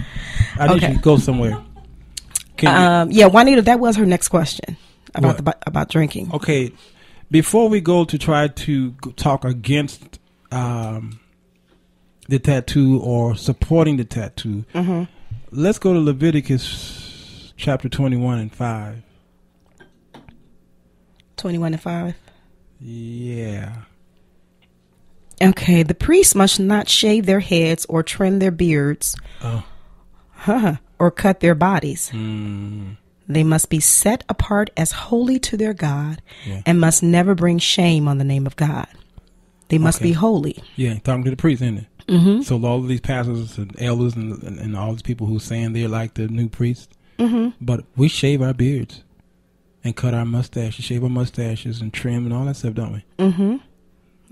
I need okay. you to go somewhere. Can um, you? Yeah, Juanita. That was her next question about the, about drinking. Okay. Before we go to try to talk against um, the tattoo or supporting the tattoo, mm-hmm. let's go to Leviticus chapter twenty-one and five. Twenty-one and five. Yeah. Okay, the priests must not shave their heads or trim their beards oh. huh, or cut their bodies. Mm. They must be set apart as holy to their God, yeah. and must never bring shame on the name of God. They must okay. be holy. Yeah, talking to the priests, isn't it? Mm-hmm. So all of these pastors and elders and, and, and all these people who are saying they're like the new priests, mm-hmm. but we shave our beards and cut our mustaches, shave our mustaches and trim and all that stuff, don't we? Mm-hmm.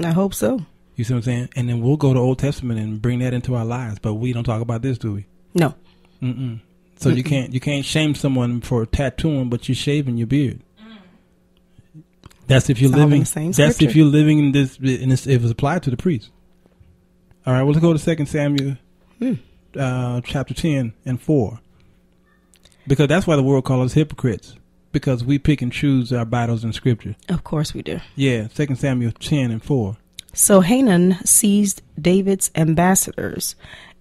I hope so. You see what I'm saying? And then we'll go to Old Testament and bring that into our lives, but we don't talk about this, do we? No. Mm-mm. So Mm-mm. you can't you can't shame someone for tattooing, but you're shaving your beard. Mm. That's if you're it's living. That's scripture. If you're living in this, in this. If it's applied to the priest. All right. Well, let's go to Second Samuel, mm. uh, chapter ten and four, because that's why the world calls us hypocrites, because we pick and choose our battles in Scripture. Of course, we do. Yeah, Second Samuel ten and four. So Hanun seized David's ambassadors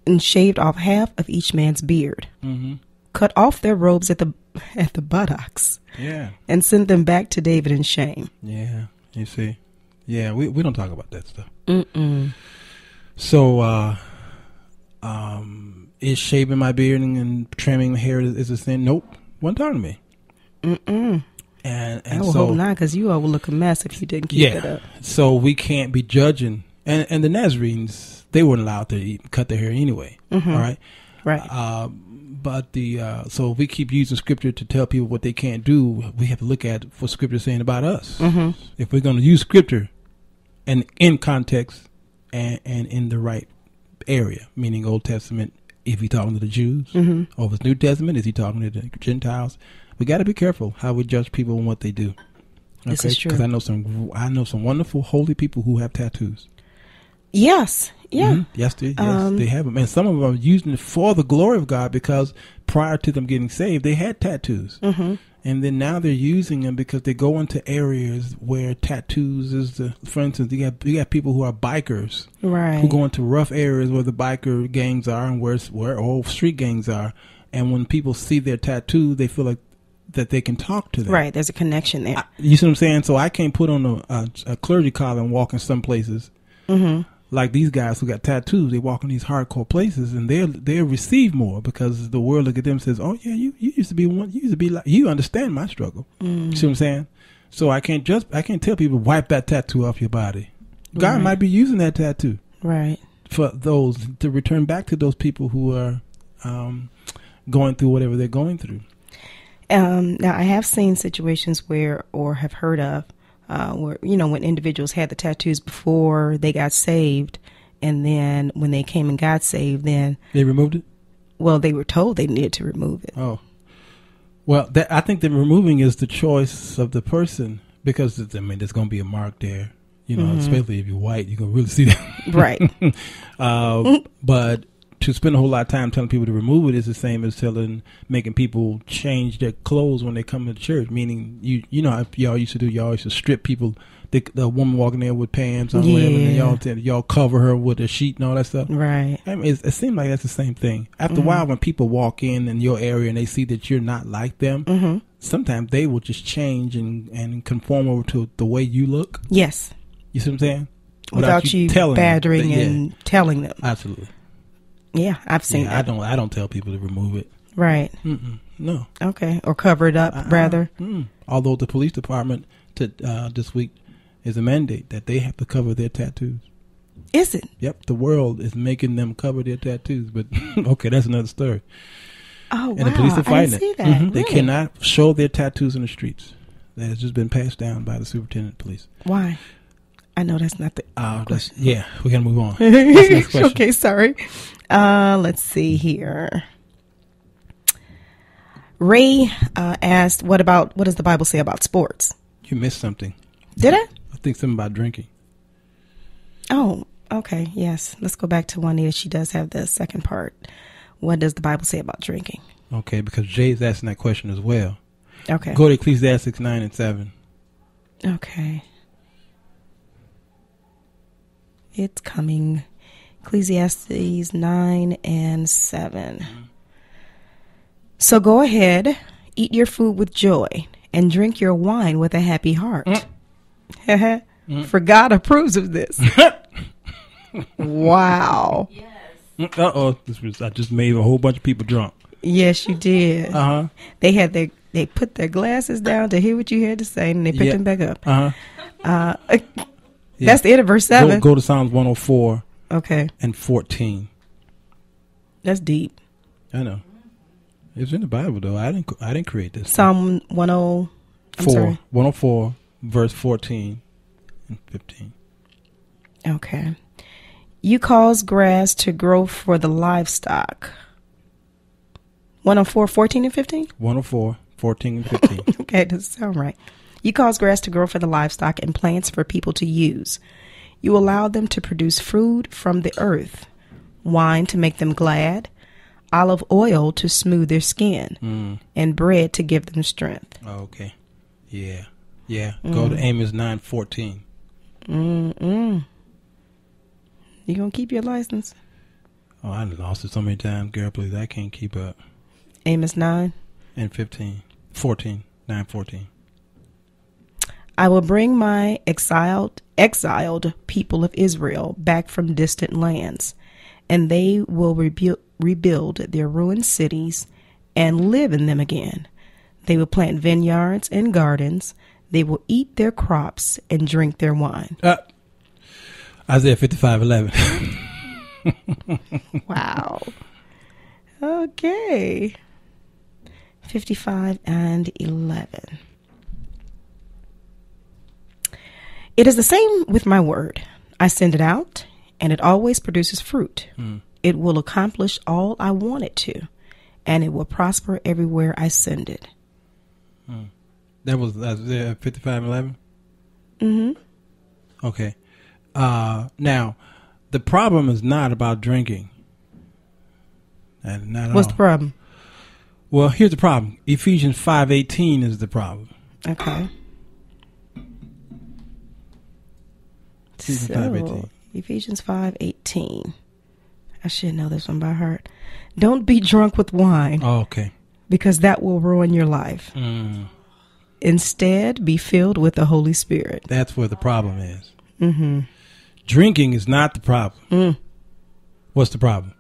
and shaved off half of each man's beard, mm-hmm. cut off their robes at the at the buttocks, yeah, and sent them back to David in shame. Yeah, you see, yeah, we we don't talk about that stuff. Mm-mm. So, uh, um, is shaving my beard and, and trimming my hair is, is a sin? Nope, wasn't talking to me. Mm-mm. And, and I would so, hope not, because you all would look a mess if you didn't keep yeah, it up. So we can't be judging. And and the Nazarenes, they weren't allowed to eat, cut their hair anyway. Mm-hmm. All right? Right. Uh, but the uh, so if we keep using Scripture to tell people what they can't do, we have to look at what Scripture is saying about us. Mm-hmm. If we're going to use Scripture and in context and, and in the right area, meaning Old Testament, if he's talking to the Jews, mm-hmm. or if it's New Testament, is he talking to the Gentiles? We got to be careful how we judge people and what they do. Okay? This is true. Because I know some, I know some wonderful holy people who have tattoos. Yes, yeah, mm-hmm. yes, they, yes, um, they have them, and some of them are using it for the glory of God because prior to them getting saved, they had tattoos, mm-hmm. and then now they're using them because they go into areas where tattoos is the. For instance, you got you got people who are bikers, right? Who go into rough areas where the biker gangs are and where where all street gangs are, and when people see their tattoo, they feel like that they can talk to them. Right. There's a connection there. I, you see what I'm saying? So I can't put on a, a, a clergy collar and walk in some places. Mm-hmm. Like these guys who got tattoos, they walk in these hardcore places, and they'll they'll receive more because the world look at them and says, "Oh yeah, you, you used to be one, you used to be like, you understand my struggle." Mm. You see what I'm saying? So I can't just I can't tell people wipe that tattoo off your body. God right. might be using that tattoo right for those to return back to those people who are um, going through whatever they're going through. Um, now I have seen situations where, or have heard of. Uh, where, you know, when individuals had the tattoos before they got saved, and then when they came and got saved, then they removed it. Well, they were told they needed to remove it. Oh, well, that, I think that removing is the choice of the person, because I mean, there's going to be a mark there, you know, mm-hmm. especially if you're white, you're going to really see that. Right. uh, but to spend a whole lot of time telling people to remove it is the same as telling, making people change their clothes when they come to the church. Meaning, you you know, if y'all used to do, y'all used to strip people. The, the woman walking there with pants on, yeah. whatever, and y'all tend, y'all cover her with a sheet and all that stuff. Right. I mean, it, it seems like that's the same thing. After mm-hmm. a while, when people walk in in your area and they see that you're not like them, mm-hmm. sometimes they will just change and and conform over to the way you look. Yes. You see what I'm saying? Without, Without you, you badgering them, and yeah. telling them. Absolutely. Yeah, I've seen yeah, that. I don't I don't tell people to remove it. Right. Mm-mm, no. Okay. Or cover it up, uh-uh. rather. Mm. Although the police department to, uh, this week is a mandate that they have to cover their tattoos. Is it? Yep. The world is making them cover their tattoos. But, okay, that's another story. Oh, and wow. And the police are fighting I didn't it. See that. Mm-hmm. Really? They cannot show their tattoos in the streets. That has just been passed down by the superintendent of police. Why? I know that's not the uh, question. That's, yeah, we're going to move on. What's the next question? Okay, sorry. Uh, let's see here. Ray uh, asked, "What about what does the Bible say about sports?" You missed something. Did I? I think something about drinking. Oh, okay. Yes. Let's go back to Juanita. She does have the second part. What does the Bible say about drinking? Okay, because Jay is asking that question as well. Okay. Go to Ecclesiastes nine and seven. Okay. It's coming. Ecclesiastes nine and seven. Mm-hmm. So go ahead, eat your food with joy, and drink your wine with a happy heart. Mm-hmm. For God approves of this. Wow. Yes. Uh-oh. This was, I just made a whole bunch of people drunk. Yes, you did. Uh-huh. They had their, they put their glasses down to hear what you had to say, and they picked yeah. them back up. Uh-huh. Uh, yeah. That's the end of verse seven. Go, go to Psalms one oh four. Okay. And fourteen. That's deep. I know. It's in the Bible though. I didn't I didn't create this. Psalm one oh four, one oh four verse fourteen and fifteen. Okay. You cause grass to grow for the livestock. one oh four, fourteen and fifteen? one oh four, fourteen and fifteen. Okay, doesn't sound right. You cause grass to grow for the livestock and plants for people to use. You allow them to produce food from the earth, wine to make them glad, olive oil to smooth their skin, mm. and bread to give them strength. Oh, okay. Yeah. Yeah. Mm. Go to Amos nine fourteen. Mm-mm. You going to keep your license? Oh, I lost it so many times, girl, please. I can't keep up. Amos nine? And fifteen. fourteen. nine fourteen. I will bring my exiled exiled people of Israel back from distant lands, and they will rebu- rebuild their ruined cities and live in them again. They will plant vineyards and gardens. They will eat their crops and drink their wine. Uh, Isaiah fifty-five eleven. Wow. Okay. fifty-five and eleven. It is the same with my word. I send it out, and it always produces fruit. Mm. It will accomplish all I want it to, and it will prosper everywhere I send it. Mm. That was Isaiah fifty-five eleven? Mm-hmm. Okay. Uh, now, the problem is not about drinking. Not, not What's all. the problem? Well, here's the problem. Ephesians five eighteen is the problem. Okay. So, Ephesians five eighteen. I should know this one by heart. Don't be drunk with wine. Oh, okay. because that will ruin your life. Mm. Instead, be filled with the Holy Spirit. That's where the problem is. Mm-hmm. Drinking is not the problem. Mm. What's the problem?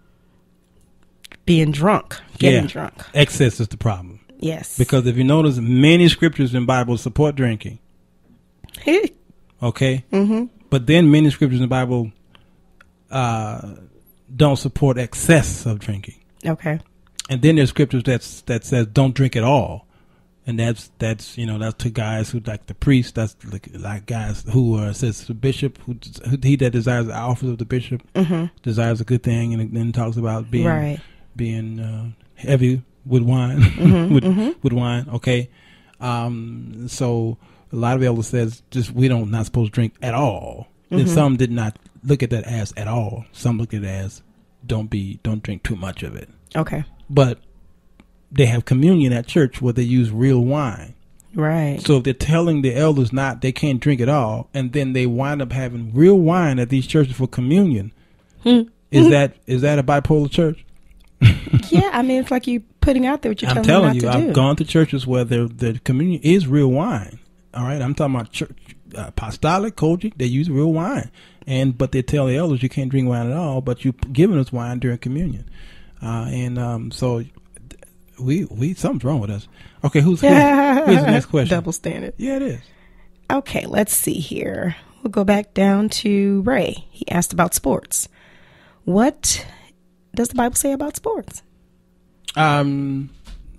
Being drunk. Getting yeah. drunk. Excess is the problem. Yes. Because if you notice, many scriptures in the Bible support drinking. Okay? Mm-hmm. But then many scriptures in the Bible uh, don't support excess of drinking. Okay. And then there's scriptures that's, that says don't drink at all. And that's, that's you know, that's to guys who, like the priest, that's like, like guys who are, says the bishop, who, who he that desires the office of the bishop, mm-hmm. desires a good thing, and then talks about being right. being uh, heavy with wine, mm-hmm. with, mm-hmm. with wine, okay? Um, so a lot of elders says just we don't not supposed to drink at all. Mm-hmm. And some did not look at that as at all. Some looked at it as don't be, don't drink too much of it. Okay. But they have communion at church where they use real wine. Right. So if they're telling the elders not, they can't drink at all, and then they wind up having real wine at these churches for communion. Hmm. Is that is that a bipolar church? Yeah, I mean, it's like you putting out there what you're telling, telling them not you, to I've do. Gone to churches where the the communion is real wine. All right, I'm talking about church, uh, apostolic, Kojic, they use real wine, and but they tell the elders you can't drink wine at all, but you're giving us wine during communion, uh, and um, so. We we something's wrong with us. Okay, who's who, who's the next question? Double standard. Yeah, it is. Okay, let's see here. We'll go back down to Ray. He asked about sports. What does the Bible say about sports? Um,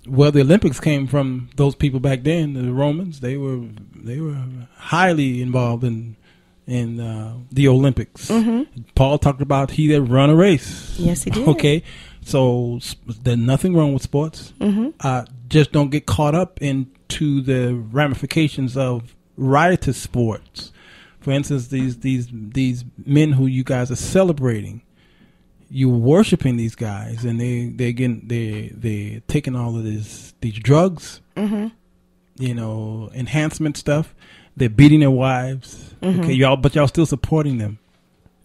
well, the Olympics came from those people back then. The Romans they were they were highly involved in in uh, the Olympics. Mm-hmm. Paul talked about he that run a race. Yes, he did. Okay. So there's nothing wrong with sports. Mm-hmm. Uh, just don't get caught up into the ramifications of riotous sports. For instance, these these these men who you guys are celebrating, you're worshiping these guys, and they they getting they they taking all of these these drugs, mm-hmm. you know, enhancement stuff. They're beating their wives. Mm-hmm. Okay, y'all, but y'all still supporting them.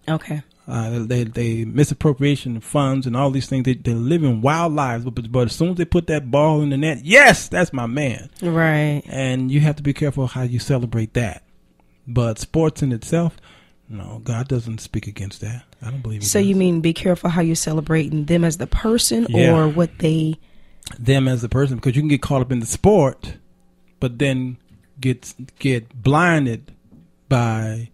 Okay. Uh, they they misappropriation of funds and all these things. They, they're living wild lives, but, but as soon as they put that ball in the net, yes, that's my man. Right. And you have to be careful how you celebrate that. But sports in itself, no, God doesn't speak against that. I don't believe. So you mean be careful how you're celebrating them as the person yeah. or what they. Them as the person, because you can get caught up in the sport, but then get get blinded by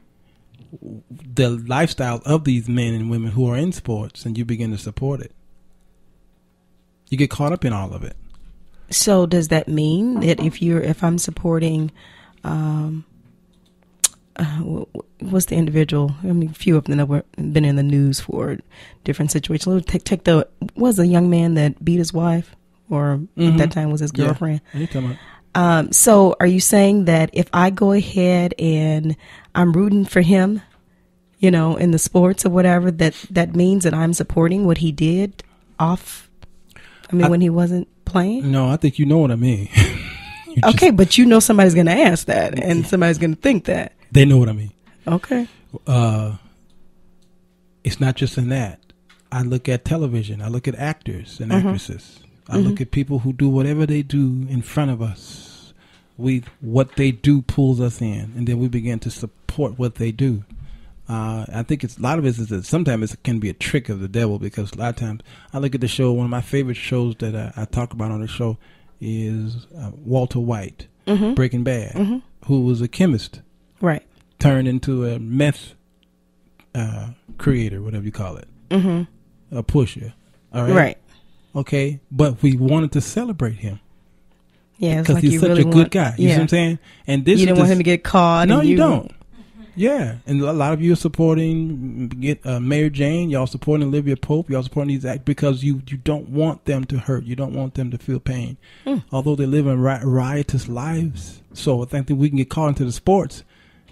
the lifestyle of these men and women who are in sports, and you begin to support it. You get caught up in all of it. So does that mean that if you're, if I'm supporting, um, uh, what's the individual? I mean, a few of them have been in the news for different situations. Take, take the, was a young man that beat his wife or mm-hmm. at that time was his girlfriend. Yeah. What are you talking about? Um, so are you saying that if I go ahead and I'm rooting for him, you know, in the sports or whatever, that that means that I'm supporting what he did off? I mean, I, when he wasn't playing? No, I think you know what I mean. Okay, just, but you know somebody's going to ask that and somebody's going to think that. They know what I mean. Okay. Uh, it's not just in that. I look at television. I look at actors and mm-hmm. actresses. I mm-hmm. look at people who do whatever they do in front of us. We, what they do pulls us in, and then we begin to support what they do. Uh, I think it's a lot of it is that sometimes it can be a trick of the devil, because a lot of times I look at the show. One of my favorite shows that I, I talk about on the show is uh, Walter White, mm-hmm. Breaking Bad, mm-hmm. who was a chemist, right? Turned into a meth uh, creator, whatever you call it, mm-hmm. a pusher. All right. Right. Okay, but we wanted to celebrate him. Yeah, because like he's such really a good want, guy. You yeah. see what I'm saying? And this you don't want him to get caught. No, you, you don't. Yeah, and a lot of you are supporting get, uh, Mary Jane. Y'all supporting Olivia Pope. Y'all supporting these acts because you, you don't want them to hurt. You don't want them to feel pain. Hmm. Although they live in ri- riotous lives. So I think that we can get caught into the sports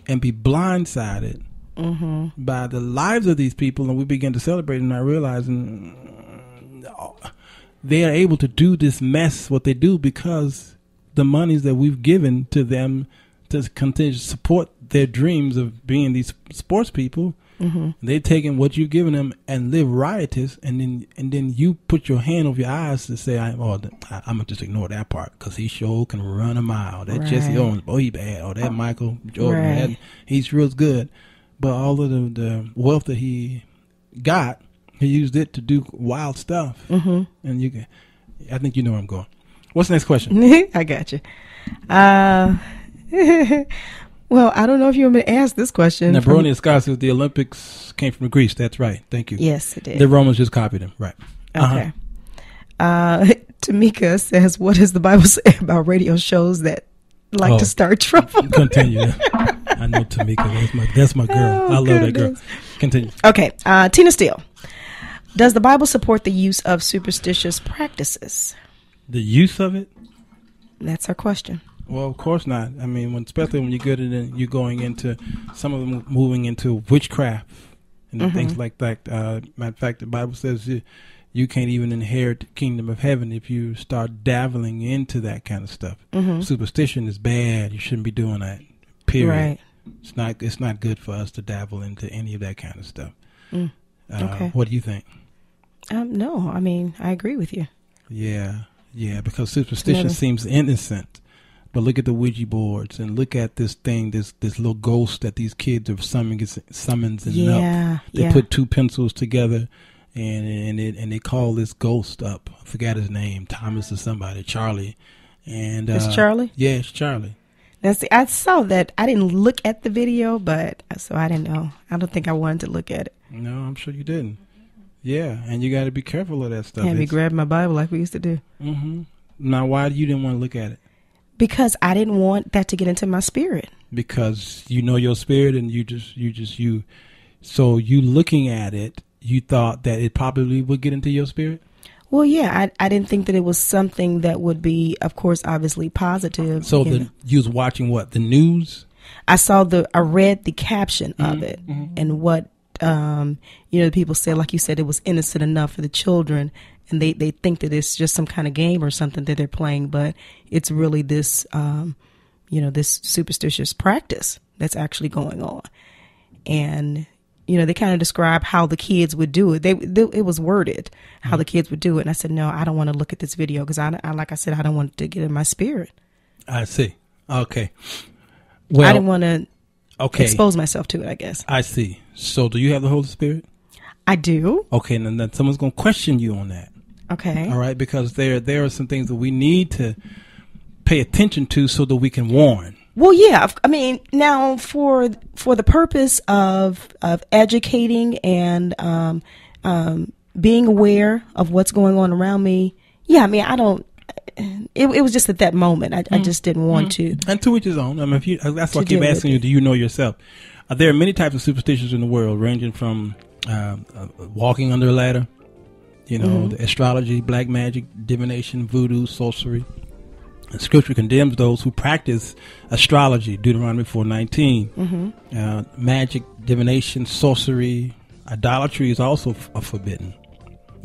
and be blindsided mm-hmm. by the lives of these people. And we begin to celebrate and not realizing... Oh, they are able to do this mess, what they do, because the monies that we've given to them to continue to support their dreams of being these sports people. Mm-hmm. They're taking what you've given them and live riotous, and then and then you put your hand over your eyes to say, I, oh, I, I'm going to just ignore that part because he sure can run a mile. That right. Jesse Owens, boy, he bad. Or that oh. Michael Jordan, right. that, he's real good. But all of the, the wealth that he got, he used it to do wild stuff. Mm-hmm. And you can, I think you know where I'm going. What's the next question? I got you. Uh, well, I don't know if you want me to ask this question. Now, Brony and Scott says the Olympics came from Greece. That's right. Thank you. Yes, it did. The Romans just copied them. Right. Okay. Uh-huh. Uh, Tamika says, what does the Bible say about radio shows that like oh, to start trouble? Continue. I know Tamika. That's my, that's my girl. Oh, I love goodness. that girl. Continue. Okay. Uh, Tina Steele. Does the Bible support the use of superstitious practices? The use of it? That's our question. Well, of course not. I mean, when, especially when you're good at it, you're going into some of them moving into witchcraft and mm-hmm. things like that. Uh, matter of fact, the Bible says you, you can't even inherit the kingdom of heaven if you start dabbling into that kind of stuff. Mm-hmm. Superstition is bad. You shouldn't be doing that. Period. Right. It's not. It's not good for us to dabble into any of that kind of stuff. Mm. Uh, okay. What do you think? Um, no, I mean, I agree with you. Yeah. Yeah, because superstition seems innocent, but look at the Ouija boards and look at this thing, this this little ghost that these kids are summoning, summons and yeah, up. They yeah. put two pencils together, and and it, and they call this ghost up. I forgot his name, Thomas or somebody, Charlie. And uh, it's Charlie. Yeah, it's Charlie. Now, see, I saw that. I didn't look at the video, but so I didn't know. I don't think I wanted to look at it. No, I'm sure you didn't. Yeah, and you got to be careful of that stuff. Had me grab my Bible like we used to do. Mm-hmm. Now, why you didn't want to look at it? Because I didn't want that to get into my spirit. Because you know your spirit, and you just, you just, you. So you looking at it, you thought that it probably would get into your spirit. Well, yeah, I I didn't think that it was something that would be, of course, obviously positive. So the, you was watching what, the news? I saw the, I read the caption mm-hmm. of it, mm-hmm. and what. Um, you know, the people said, like you said, it was innocent enough for the children, and they, they think that it's just some kind of game or something that they're playing, but it's really this, um, you know, this superstitious practice that's actually going on. And, you know, they kind of describe how the kids would do it. They, they it was worded how mm-hmm. the kids would do it. And I said, no, I don't want to look at this video because I, I, like I said, I don't want it to get in my spirit. I see. Okay. Well, I didn't want to. Okay. Expose myself to it, I guess. I see. So do you have the Holy Spirit? I do. Okay, and then someone's going to question you on that. Okay. All right, because there there are some things that we need to pay attention to so that we can warn. Well, yeah. I mean, now for for the purpose of of educating and um, um, being aware of what's going on around me, yeah, I mean, I don't. It, it was just at that moment. I, mm. I just didn't want mm. to. And to each his own. I mean, if you, that's why I keep asking you, do you know yourself? Uh, there are many types of superstitions in the world, ranging from uh, uh, walking under a ladder, you know, mm-hmm. the astrology, black magic, divination, voodoo, sorcery. And Scripture condemns those who practice astrology, Deuteronomy four nineteen. Mm-hmm. Uh, magic, divination, sorcery, idolatry is also f- uh, forbidden.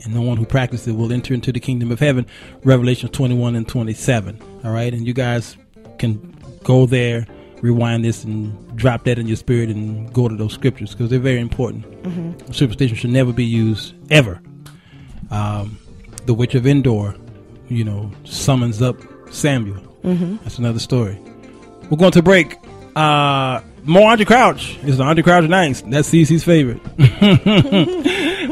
And no one who practices it will enter into the kingdom of heaven, Revelation twenty-one and twenty-seven. All right. And you guys can go there, rewind this and drop that in your spirit and go to those scriptures because they're very important. Mm-hmm. Superstition should never be used ever. Um, the Witch of Endor, you know, summons up Samuel. Mm-hmm. That's another story. We're going to break. Uh, more Andre Crouch. It's the Andre Crouch Nights. That's C C's favorite.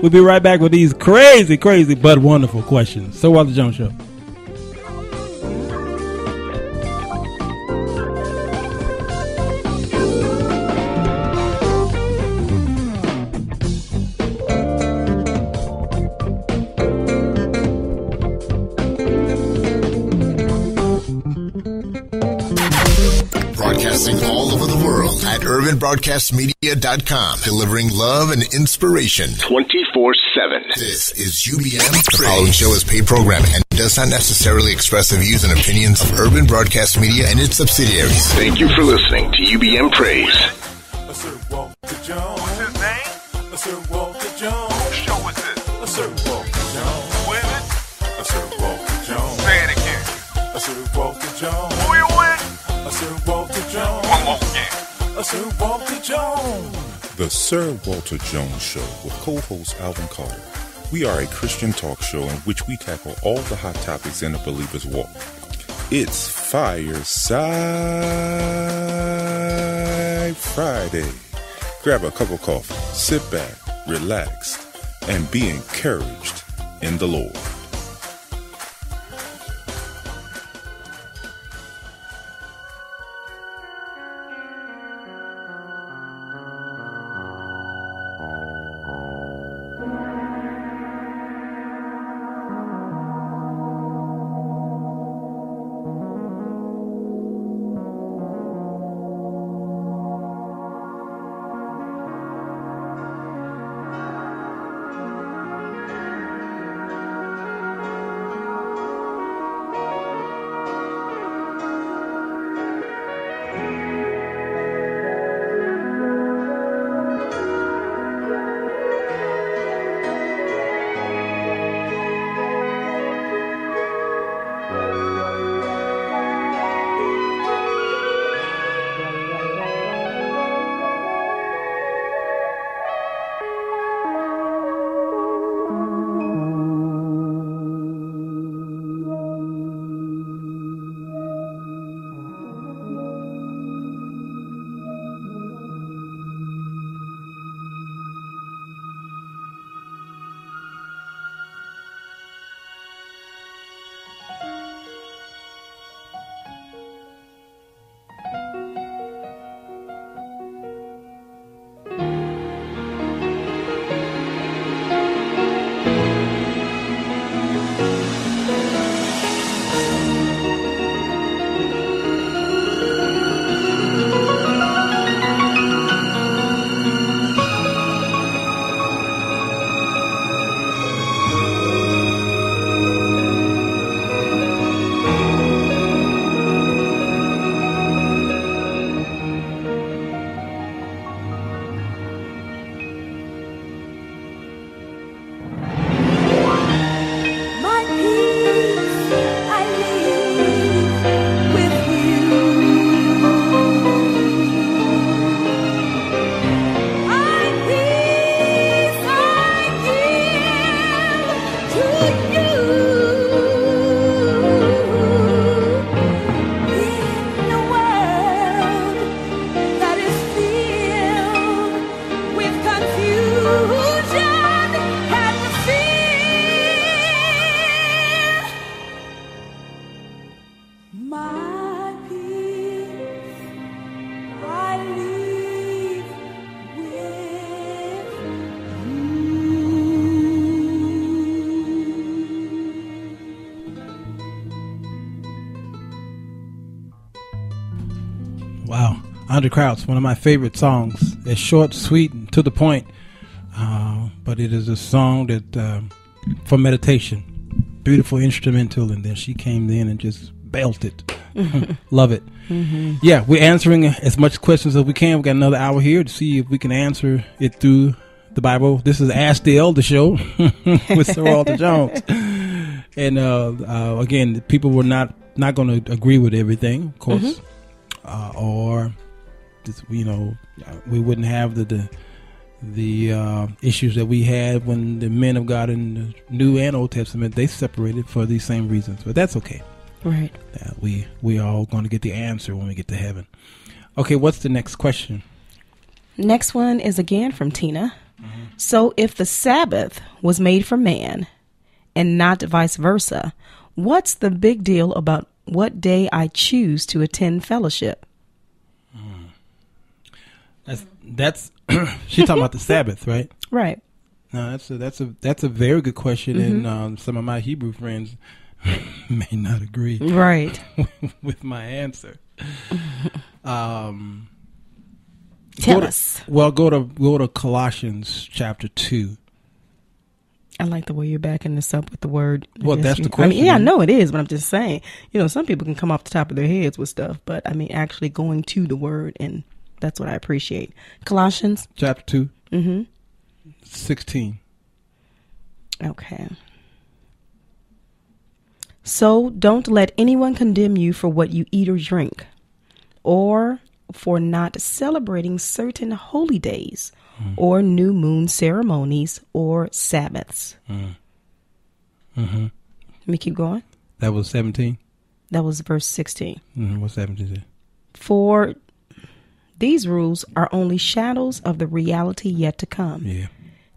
We'll be right back with these crazy, crazy, but wonderful questions. Sir Walter Jones Show. Broadcasting all over the world at urban broadcast media dot com. Delivering love and inspiration twenty-four seven. This is U B M Praise. The following show is paid programming and does not necessarily express the views and opinions of Urban Broadcast Media and its subsidiaries. Thank you for listening to U B M Praise. Sir Walter Jones. What's his name? Sir Walter Jones. What show is it? Sir Walter Jones. Who is it? Sir Walter Jones. Say it again. Sir Walter Jones. Who you with? Sir Walter Jones. One more again. a Sir Walter Jones. The Sir Walter Jones Show with co-host Alvin Carter. We are a Christian talk show in which we tackle all the hot topics in a believer's walk. It's Fireside Friday. Grab a cup of coffee, sit back, relax, and be encouraged in the Lord. Crowds, one of my favorite songs. It's short, sweet, and to the point, uh, but it is a song that uh, for meditation. Beautiful instrumental, and then she came in and just belted. Love it. Mm-hmm. Yeah, we're answering as much questions as we can. We got another hour here to see if we can answer it through the Bible. This is Ask the Elder Show with Sir Walter Jones, and uh, uh, again, people were not not going to agree with everything, of course, mm-hmm. uh, or you know, we wouldn't have the the, the uh, issues that we had when the men of God in the New and Old Testament, they separated for these same reasons. But that's okay. Right. Uh, we we all going to get the answer when we get to heaven. Okay, what's the next question? Next one is again from Tina. Mm-hmm. So if the Sabbath was made for man and not vice versa, what's the big deal about what day I choose to attend fellowship? That's that's she's talking about the Sabbath, right? Right. No, that's a that's a that's a very good question, mm-hmm. and um, some of my Hebrew friends may not agree, right, with my answer. Um, Tell to, us. Well, go to go to Colossians chapter two. I like the way you're backing this up with the word. I well, that's you, the question. I mean, yeah, I know it is, but I'm just saying. You know, some people can come off the top of their heads with stuff, but I mean, actually going to the word and. That's what I appreciate. Colossians. Chapter two. Mm-hmm. sixteen. Okay. So don't let anyone condemn you for what you eat or drink, or for not celebrating certain holy days mm. or new moon ceremonies or Sabbaths. Mm. Mm-hmm. Let me keep going. That was seventeen? That was verse sixteen. Mm-hmm. What's seventeen say? For these rules are only shadows of the reality yet to come. Yeah.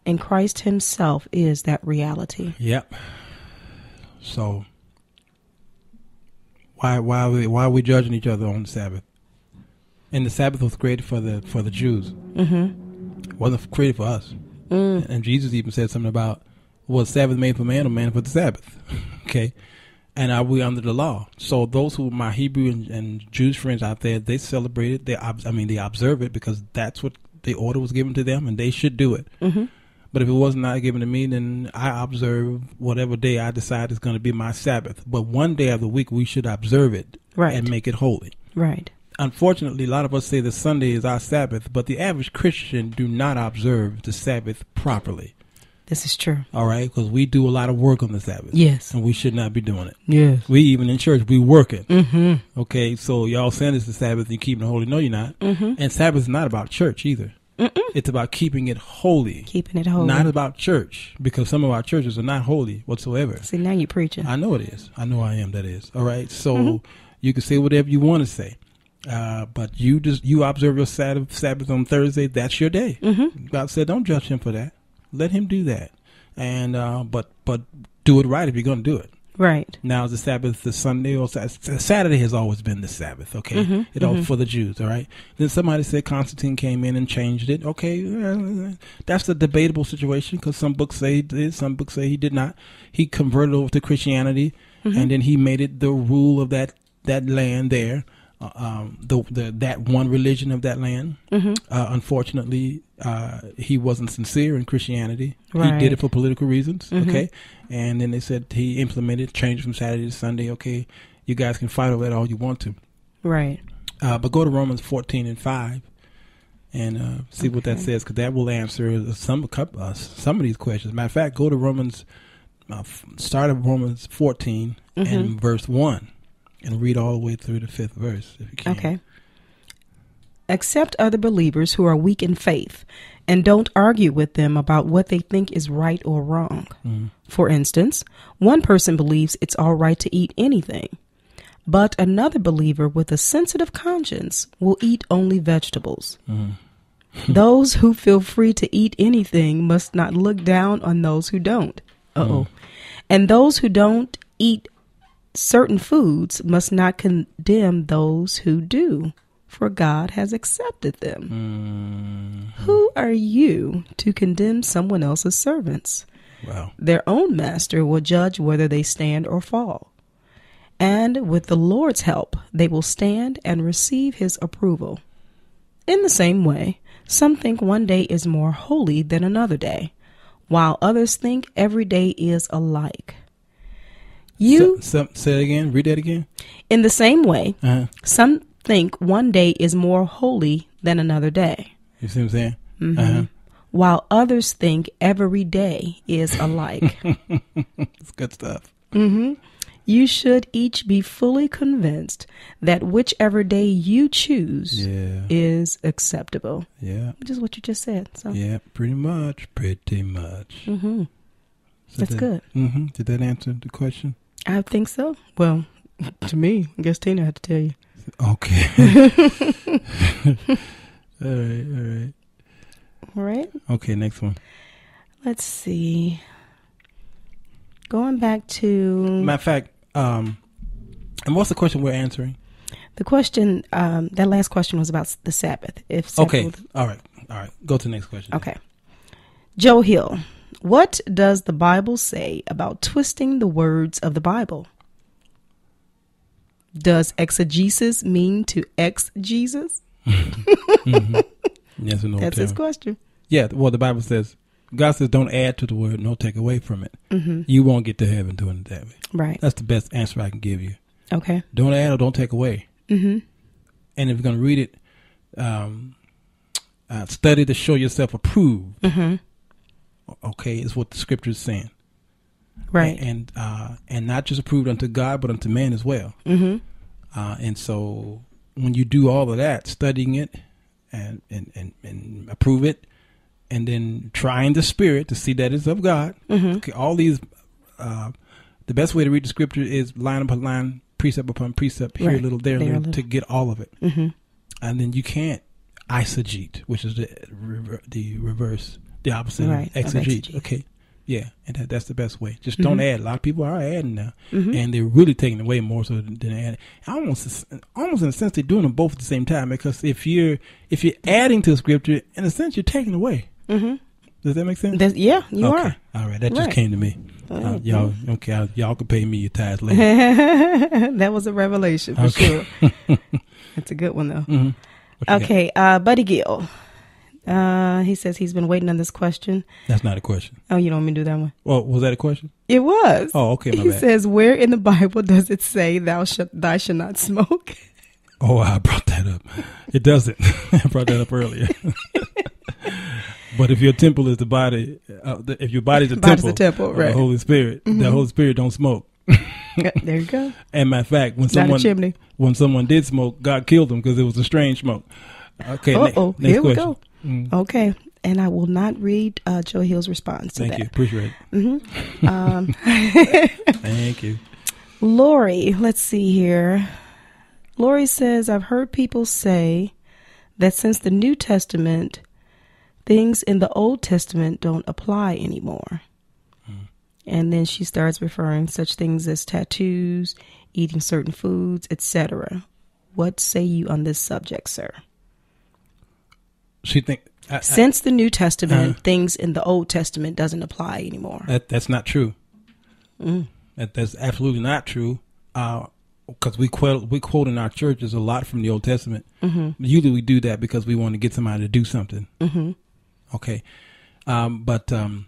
And Christ himself is that reality. Yep. So why why are we, why are we judging each other on the Sabbath? And the Sabbath was created for the for the Jews. Mm-hmm. It wasn't created for us. Mm. And Jesus even said something about, was Sabbath made for man or man for the Sabbath? Okay. And are we under the law? So those who, my Hebrew and, and Jewish friends out there, they celebrate it. They, ob- I mean, they observe it because that's what the order was given to them, and they should do it. Mm-hmm. But if it was not given to me, then I observe whatever day I decide is going to be my Sabbath. But one day of the week, we should observe it right. and make it holy. Right. Unfortunately, a lot of us say that Sunday is our Sabbath, but the average Christian do not observe the Sabbath properly. This is true. All right, because we do a lot of work on the Sabbath. Yes. And we should not be doing it. Yes. We even in church, we work it. Mm-hmm. Okay, so y'all saying it's the Sabbath and keeping it holy. No, you're not. Mm-hmm. And Sabbath is not about church either. Mm-mm. It's about keeping it holy. Keeping it holy. Not about church, because some of our churches are not holy whatsoever. See, now you're preaching. I know it is. I know I am, that is. All right, so mm-hmm. you can say whatever you want to say. Uh, but you just you observe your Sabbath, Sabbath on Thursday. That's your day. Mm-hmm. God said, don't judge him for that. Let him do that, and uh, but but do it right if you're going to do it. Right. Now is the Sabbath the Sunday or Saturday has always been the Sabbath. Okay, mm-hmm. it mm-hmm. all for the Jews. All right. Then somebody said Constantine came in and changed it. Okay, that's a debatable situation because some books say he did, some books say he did not. He converted over to Christianity, mm-hmm. and then he made it the rule of that that land there. Um, the, the that one religion of that land. Mm-hmm. Uh, unfortunately, uh, he wasn't sincere in Christianity. Right. He did it for political reasons. Mm-hmm. Okay, and then they said he implemented change from Saturday to Sunday. Okay, you guys can fight over that all you want to. Right. Uh, but go to Romans fourteen and five, and uh, see okay. what that says, because that will answer some uh, some of these questions. Matter of fact, go to Romans, uh, start at Romans fourteen mm-hmm. and verse one. And read all the way through the fifth verse, if you can. Okay. Accept other believers who are weak in faith and don't argue with them about what they think is right or wrong. Mm. For instance, one person believes it's all right to eat anything, but another believer with a sensitive conscience will eat only vegetables. Mm. Those who feel free to eat anything must not look down on those who don't. Uh-oh. Mm. And those who don't eat certain foods must not condemn those who do, for God has accepted them. Mm-hmm. Who are you to condemn someone else's servants? Wow. Their own master will judge whether they stand or fall. And with the Lord's help, they will stand and receive his approval. In the same way, some think one day is more holy than another day, while others think every day is alike. You so, so, say it again. Read that again. In the same way, uh-huh. some think one day is more holy than another day. You see what I'm saying? Mm-hmm. Uh-huh. While others think every day is alike. It's good stuff. Mm-hmm. You should each be fully convinced that whichever day you choose yeah. is acceptable. Yeah, which is what you just said. So yeah, pretty much, pretty much. Mm-hmm. So That's that, good. Mm-hmm. Did that answer the question? I think so. Well, to me, I guess Tina had to tell you. Okay. all right, all right. All right. Okay, next one. Let's see. Going back to... Matter of fact, um, and what's the question we're answering? The question, um, that last question was about the Sabbath. If Sabbath okay, was... all right, all right. Go to the next question. Okay. Then. Joe Hill. What does the Bible say about twisting the words of the Bible? Does exegesis mean to ex Jesus? mm-hmm. Yes or no? That's his question. Yeah. Well, the Bible says, God says, don't add to the word, no take away from it. Mm-hmm. You won't get to heaven doing it that way. Right. That's the best answer I can give you. Okay. Don't add or don't take away. Mm-hmm. And if you're going to read it, um, uh, study to show yourself approved. Mm-hmm. Okay, is what the scripture is saying, right? And uh, and not just approved unto God, but unto man as well. Mm-hmm. Uh, and so, when you do all of that, studying it and, and, and, and approve it, and then trying the spirit to see that it's of God. Mm-hmm. Okay, all these, uh, the best way to read the scripture is line upon line, precept upon precept, here right. a little, there, there a little, to get all of it. Mm-hmm. And then you can't eisegete, which is the rever- the reverse, the opposite right. of exegete. Of exegete. Okay. Yeah, and that, that's the best way. Just mm-hmm. don't add. A lot of people are adding now, mm-hmm. and they're really taking away more so than, than adding. Almost, almost in a sense, they're doing them both at the same time. Because if you're if you're adding to the scripture, in a sense, you're taking away. Mm-hmm. Does that make sense? That's, yeah, you okay. are. All right, that right. just came to me. Uh, y'all, okay, I, y'all can pay me your tithes later. That was a revelation for okay. sure. That's a good one though. Mm-hmm. Okay, uh, Buddy Gill. Uh, he says he's been waiting on this question. That's not a question. Oh, you don't mean to do that one? Well, was that a question? It was. Oh, okay. My he bad. Says, "Where in the Bible does it say thou sh- thou shalt not smoke?" Oh, I brought that up. It doesn't. I brought that up earlier. But if your temple is the body, uh, the, if your body's the body's temple, the temple, right? The Holy Spirit, mm-hmm. the Holy Spirit don't smoke. There you go. And matter of fact, when not someone when someone did smoke, God killed them because it was a strange smoke. Okay. Oh, ne- here question. We go. Mm. Okay, and I will not read uh, Joe Hill's response to Thank that. You. Appreciate it. Mm-hmm. Um, Thank you. Lori, let's see here. Lori says, I've heard people say that since the New Testament, things in the Old Testament don't apply anymore. Mm. And then she starts referring such things as tattoos, eating certain foods, et cetera. What say you on this subject, sir? She think I, since I, the New Testament, uh, things in the Old Testament doesn't apply anymore. That, that's not true. Mm. That, that's absolutely not true. Because uh, we quote we quote in our churches a lot from the Old Testament. Mm-hmm. Usually we do that because we want to get somebody to do something. Mm-hmm. Okay, um, but um,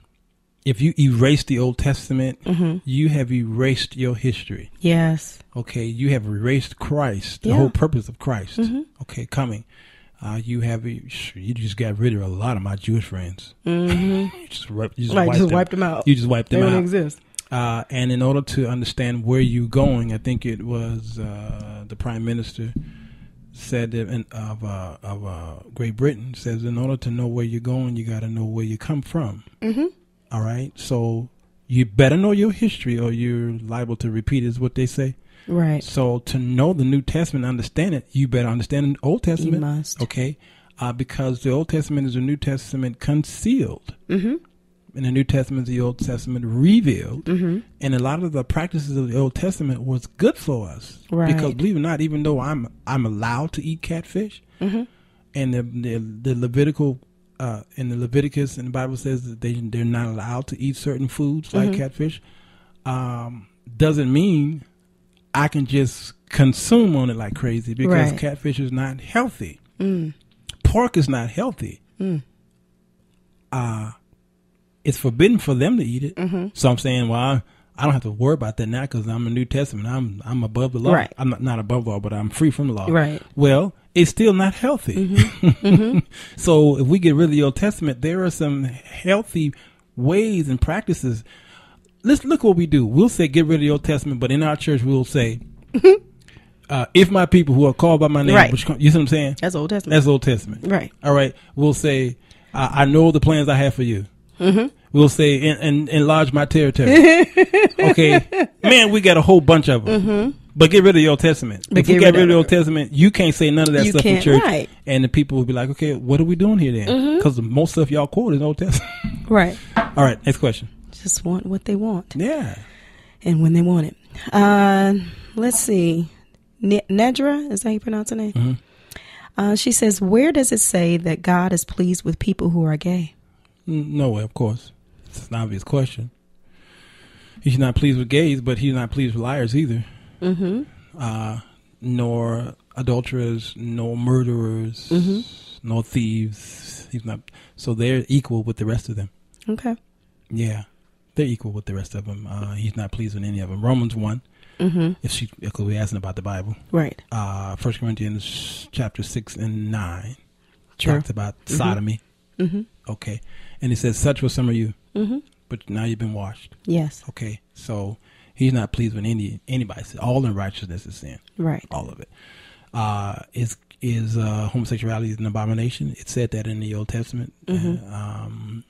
if you erase the Old Testament, mm-hmm. you have erased your history. Yes. Okay, you have erased Christ, the yeah. whole purpose of Christ. Mm-hmm. Okay, coming. Uh, you have you just got rid of a lot of my Jewish friends. Mm-hmm. you just, you just, like, wiped, just them. wiped them out. You just wiped them they out. They don't exist. Uh, and in order to understand where you're going, I think it was uh, the Prime Minister said that in, of uh, of uh, Great Britain says, in order to know where you're going, you got to know where you come from. Mm-hmm. All right, so you better know your history, or you're liable to repeat. Is what they say. Right. So to know the New Testament, understand it, you better understand the Old Testament. You must. Okay. Uh, because the Old Testament is the New Testament concealed. Mm-hmm. And the New Testament is the Old Testament revealed. Mm-hmm. And a lot of the practices of the Old Testament was good for us. Right. Because believe it or not, even though I'm I'm allowed to eat catfish, mm-hmm. and the the, the Levitical uh, in the Leviticus and the Bible says that they they're not allowed to eat certain foods mm-hmm. like catfish, um, doesn't mean I can just consume on it like crazy because right. catfish is not healthy. Mm. Pork is not healthy. Mm. Uh, it's forbidden for them to eat it. Mm-hmm. So I'm saying, well, I, I don't have to worry about that now because I'm a New Testament. I'm I'm above the law. Right. I'm not, not above the law, but I'm free from the law. Right. Well, it's still not healthy. Mm-hmm. mm-hmm. So if we get rid of the Old Testament, there are some healthy ways and practices. Let's look what we do. We'll say, get rid of the Old Testament, but in our church, we'll say, uh, if my people who are called by my name, right. which, you see what I'm saying? That's Old Testament. That's Old Testament. Right. All right. We'll say, uh, I know the plans I have for you. Mm-hmm. We'll say, and, and enlarge my territory. Okay. Man, we got a whole bunch of them. Mm-hmm. But get rid of the Old Testament. But if you get rid of the Old Testament, you can't say none of that you stuff in church. Right. And the people will be like, okay, what are we doing here then? Because mm-hmm. most stuff y'all quote is Old Testament. Right. All right. Next question. Just want what they want. Yeah. And when they want it. Uh, let's see. N- Nedra, is that how you pronounce her name? Mm-hmm. Uh, she says, where does it say that God is pleased with people who are gay? No way, of course. It's an obvious question. He's not pleased with gays, but he's not pleased with liars either. Mm-hmm. Uh, nor adulterers, nor murderers, mm-hmm. nor thieves. He's not. So they're equal with the rest of them. Okay. Yeah. They're equal with the rest of them. Uh, he's not pleased with any of them. Romans one, mm-hmm. if she, because we're asking about the Bible, right? Uh, First Corinthians chapter six and nine True. Talks about mm-hmm. sodomy. Mm-hmm. Okay, and it says, "Such was some of you, mm-hmm. but now you've been washed." Yes. Okay, so he's not pleased with any anybody. All unrighteousness is sin. Right. All of it. uh, is is uh, homosexuality is an abomination. It said that in the Old Testament. Mm-hmm. uh, um,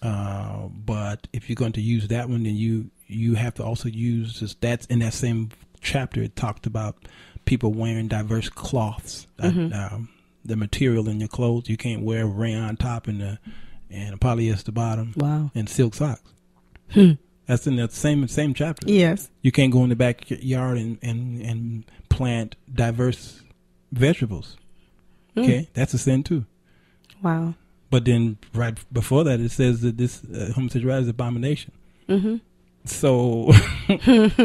uh, but if you're going to use that one, then you you have to also use this, that's in that same chapter. It talked about people wearing diverse cloths. Mm-hmm. uh, um, the material in your clothes. You can't wear rayon top and a, and a polyester bottom. Wow. And silk socks. Hmm. That's in the same same chapter. Yes. You can't go in the backyard and, and, and plant diverse vegetables. Mm. Okay? That's a sin too. Wow. But then right before that, it says that this uh, homosexuality is an abomination. Mm-hmm. So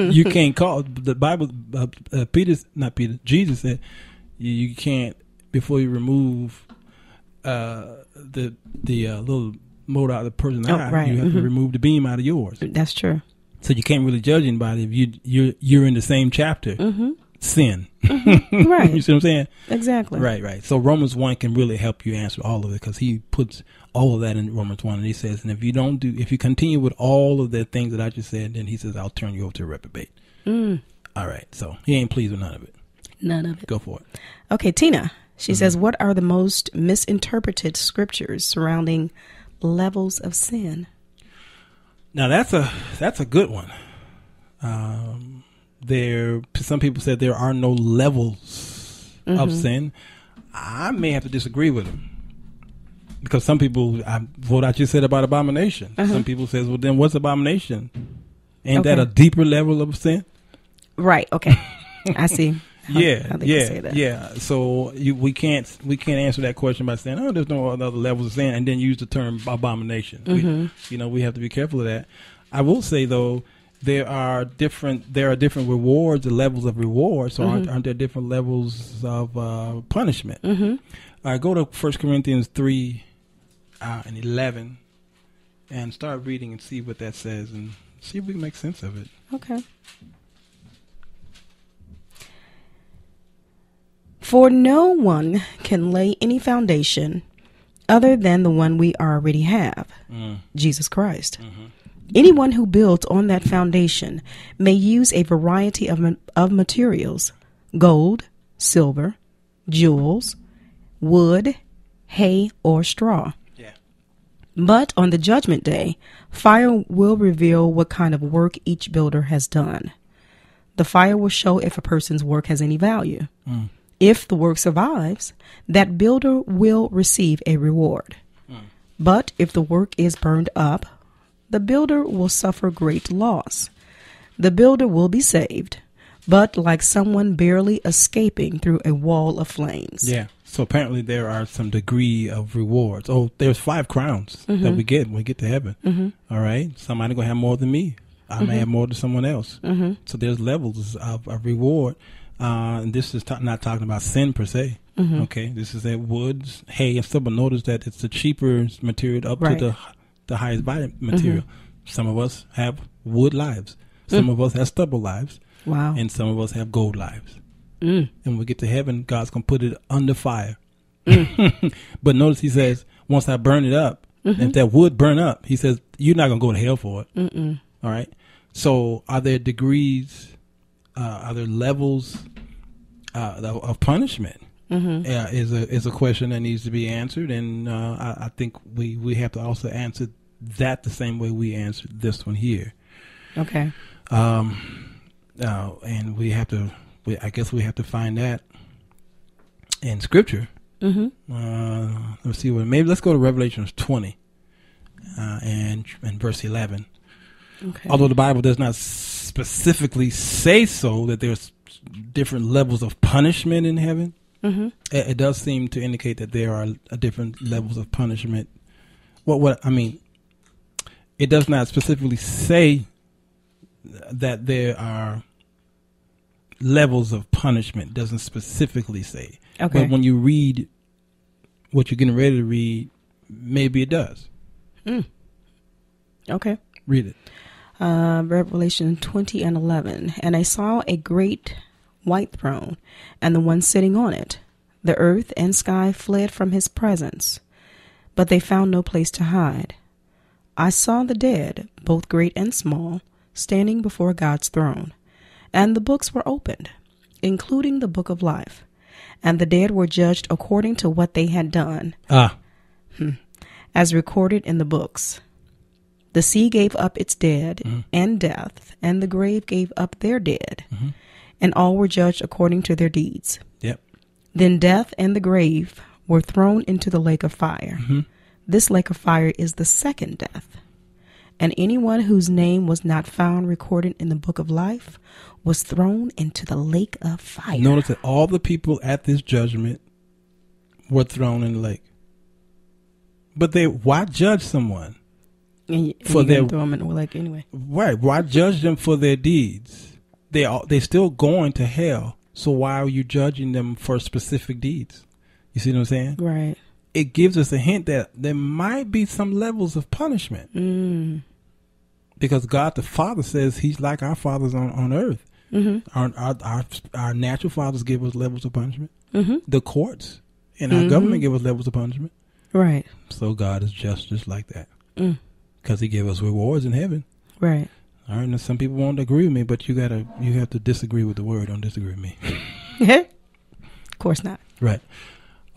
you can't call, the Bible, uh, uh, Peter's, not Peter, Jesus said, you, you can't, before you remove uh, the the uh, little mold out of the person's oh, eye, right. you have mm-hmm. to remove the beam out of yours. That's true. So you can't really judge anybody if you you're, you're in the same chapter. Mm-hmm. Sin. Mm-hmm. Right. You see what I'm saying? Exactly. Right, right. So Romans one can really help you answer all of it, because he puts all of that in Romans one, and he says, and if you don't do, if you continue with all of the things that I just said, then he says, I'll turn you over to a reprobate. Mm. All right. So he ain't pleased with none of it. None of it. Go for it. Okay, Tina. She mm-hmm. says, what are the most misinterpreted scriptures surrounding levels of sin? Now, that's a that's a good one. Um, there, some people said there are no levels mm-hmm. of sin. I may have to disagree with them, because some people, I, what I just said about abomination, uh-huh. some people says, well, then what's abomination? Ain't okay. that a deeper level of sin? Right. Okay. I see. How, yeah, how yeah, yeah. So you, we can't we can't answer that question by saying, oh, there's no other levels of sin, and then use the term abomination. Mm-hmm. We, you know, we have to be careful of that. I will say though, there are different there are different rewards, the levels of reward. So mm-hmm. aren't, aren't there different levels of uh, punishment? Mm-hmm. Uh, go to First Corinthians three uh, and eleven, and start reading and see what that says, and see if we can make sense of it. Okay. For no one can lay any foundation other than the one we already have, mm. Jesus Christ. Mm-hmm. Anyone who builds on that foundation may use a variety of, of materials, gold, silver, jewels, wood, hay, or straw. Yeah. But on the judgment day, fire will reveal what kind of work each builder has done. The fire will show if a person's work has any value. Mm. If the work survives, that builder will receive a reward. Mm. But if the work is burned up, the builder will suffer great loss. The builder will be saved, but like someone barely escaping through a wall of flames. Yeah. So apparently there are some degree of rewards. Oh, there's five crowns mm-hmm. that we get when we get to heaven. Mm-hmm. All right. Somebody going to have more than me. I mm-hmm. may have more than someone else. Mm-hmm. So there's levels of, of reward. Uh, and this is t- not talking about sin per se. Mm-hmm. Okay, this is at woods, hay, and silver. Notice that it's the cheaper material up right. to the the highest value material. Mm-hmm. Some of us have wood lives. Some mm. of us have stubble lives. Wow. And some of us have gold lives. Mm. And when we get to heaven, God's going to put it under fire. Mm. But notice he says, once I burn it up, mm-hmm. and if that wood burn up, he says, you're not going to go to hell for it. Mm-mm. All right. So are there degrees... Uh, are there levels uh, of punishment? Mm-hmm. Uh, is a is a question that needs to be answered, and uh, I, I think we, we have to also answer that the same way we answered this one here. Okay. Um. Uh, and we have to. We, I guess we have to find that in Scripture. Mm-hmm. Uh, let's see what. Maybe let's go to Revelation twenty uh, and and verse eleven. Okay. Although the Bible does not specifically say so, that there's different levels of punishment in heaven, mm-hmm. it, it does seem to indicate that there are uh, different levels of punishment. What what I mean, it does not specifically say that there are levels of punishment. It doesn't specifically say. Okay. But when you read what you're getting ready to read, maybe it does. Mm. Okay. Read it. Uh, Revelation twenty and eleven. And I saw a great white throne, and the one sitting on it. The earth and sky fled from his presence, but they found no place to hide. I saw the dead, both great and small, standing before God's throne, and the books were opened, including the book of life. and the dead were judged according to what they had done, ah. as recorded in the books. The sea gave up its dead, mm-hmm. and death, and the grave gave up their dead, mm-hmm. and all were judged according to their deeds. Yep. Then death and the grave were thrown into the lake of fire. Mm-hmm. This lake of fire is the second death. And anyone whose name was not found recorded in the book of life was thrown into the lake of fire. Notice that all the people at this judgment were thrown in the lake. But they, why judge someone? And you, for and you their, throw them in the lake anyway. Right. Why judge them for their deeds? They are, they're still going to hell. So why are you judging them for specific deeds? You see what I'm saying? Right. It gives us a hint that there might be some levels of punishment. Mm. Because God the Father says he's like our fathers on, on earth. Mm-hmm. Our, our, our, our natural fathers give us levels of punishment. Mm-hmm. The courts and our mm-hmm. government give us levels of punishment. Right. So God is just just like that. Mm. Because he gave us rewards in heaven. Right. All right. Now, some people won't agree with me, but you gotta you have to disagree with the word. Don't disagree with me. Of course not. Right.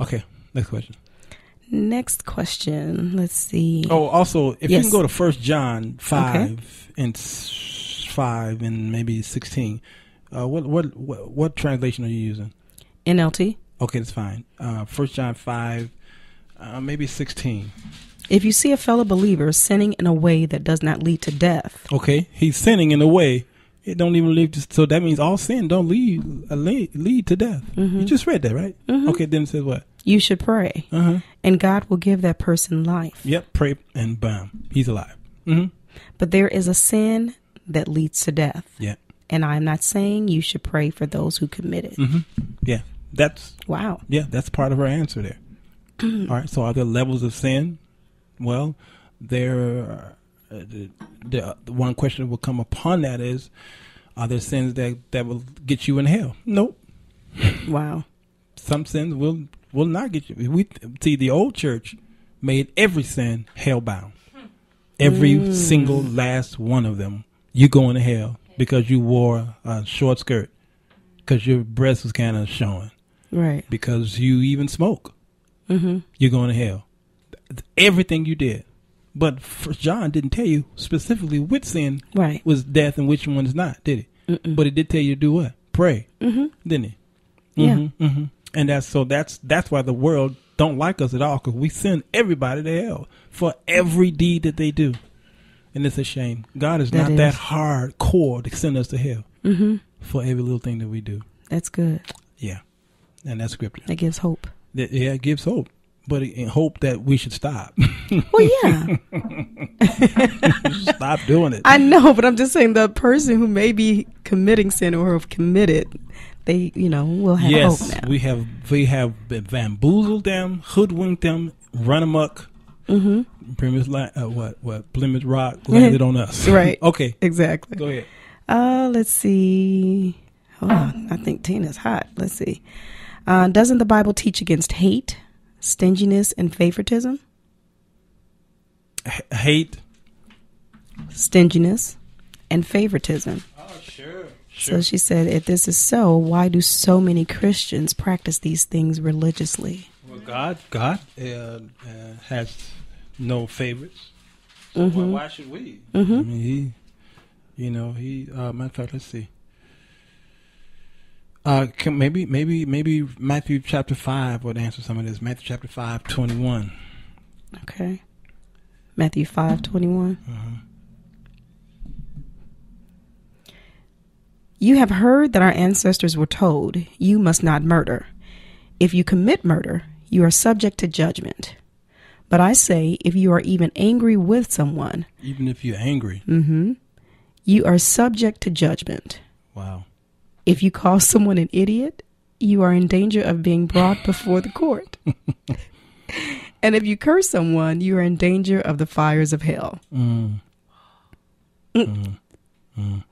Okay. Next question. Next question. Let's see. Oh, also, if yes. you can go to First John five okay. and five and maybe sixteen. Uh, what, what what what translation are you using? N L T. Okay, that's fine. Uh, First John five, uh, maybe sixteen. If you see a fellow believer sinning in a way that does not lead to death. Okay, he's sinning in a way it don't even lead to. So that means all sin don't lead lead, lead to death. Mm-hmm. You just read that, right? Mm-hmm. Okay, then it says what? You should pray, uh-huh. and God will give that person life. Yep, pray and bam, he's alive. Mm-hmm. But there is a sin that leads to death. Yeah, and I'm not saying you should pray for those who commit it. Mm-hmm. Yeah, that's wow. Yeah, that's part of her answer there. All right. So are there levels of sin? Well, there, uh, the, the, the one question that will come upon that is, are there sins that, that will get you in hell? Nope. Wow. Some sins will will not get you. We see the old church made every sin hellbound. Every mm. single last one of them. You going to hell because you wore a short skirt, because your breast was kind of showing. Right. Because you even smoke. Mm-hmm. You're going to hell. Everything you did. But First John didn't tell you specifically which sin right. was death and which one is not, did it? Mm-mm. But it did tell you to do what? Pray. Mm-hmm. Didn't it? Mm-hmm. Yeah. Mm-hmm. And that's so that's that's why the world don't like us at all, because we send everybody to hell for every deed that they do. And it's a shame. God is that not is. that hardcore to send us to hell mm-hmm. for every little thing that we do. That's good. Yeah. And that's scripture. That gives hope. That, yeah, it gives hope. But in hope that we should stop. Well, yeah. Stop doing it. I know, but I'm just saying the person who may be committing sin or have committed, they, you know, will have yes, hope now. Yes, we have, we have bamboozled them, hoodwinked them, run amok. Mm-hmm. Plymouth, uh, what, what, Plymouth Rock landed on us. Right. Okay. Exactly. Go ahead. Uh, let's see. Hold on. I think Tina's hot. Let's see. Uh, doesn't the Bible teach against hate? Stinginess and favoritism? H- hate. Stinginess and favoritism. Oh, sure, sure. So she said, if this is so, why do so many Christians practice these things religiously? Well, God, God uh, uh, has no favorites. So mm-hmm. why, why should we? Mm-hmm. I mean, he, you know, he, uh, matter of fact, let's see. Uh, can maybe, maybe, maybe Matthew chapter five would answer some of this. Matthew chapter five twenty one. Okay, Matthew five twenty one. Uh-huh. You have heard that our ancestors were told, "You must not murder. If you commit murder, you are subject to judgment." But I say, if you are even angry with someone, even if you're angry, mm-hmm, you are subject to judgment. Wow. If you call someone an idiot, you are in danger of being brought before the court. And if you curse someone, you are in danger of the fires of hell. Mm. Mm. Mm.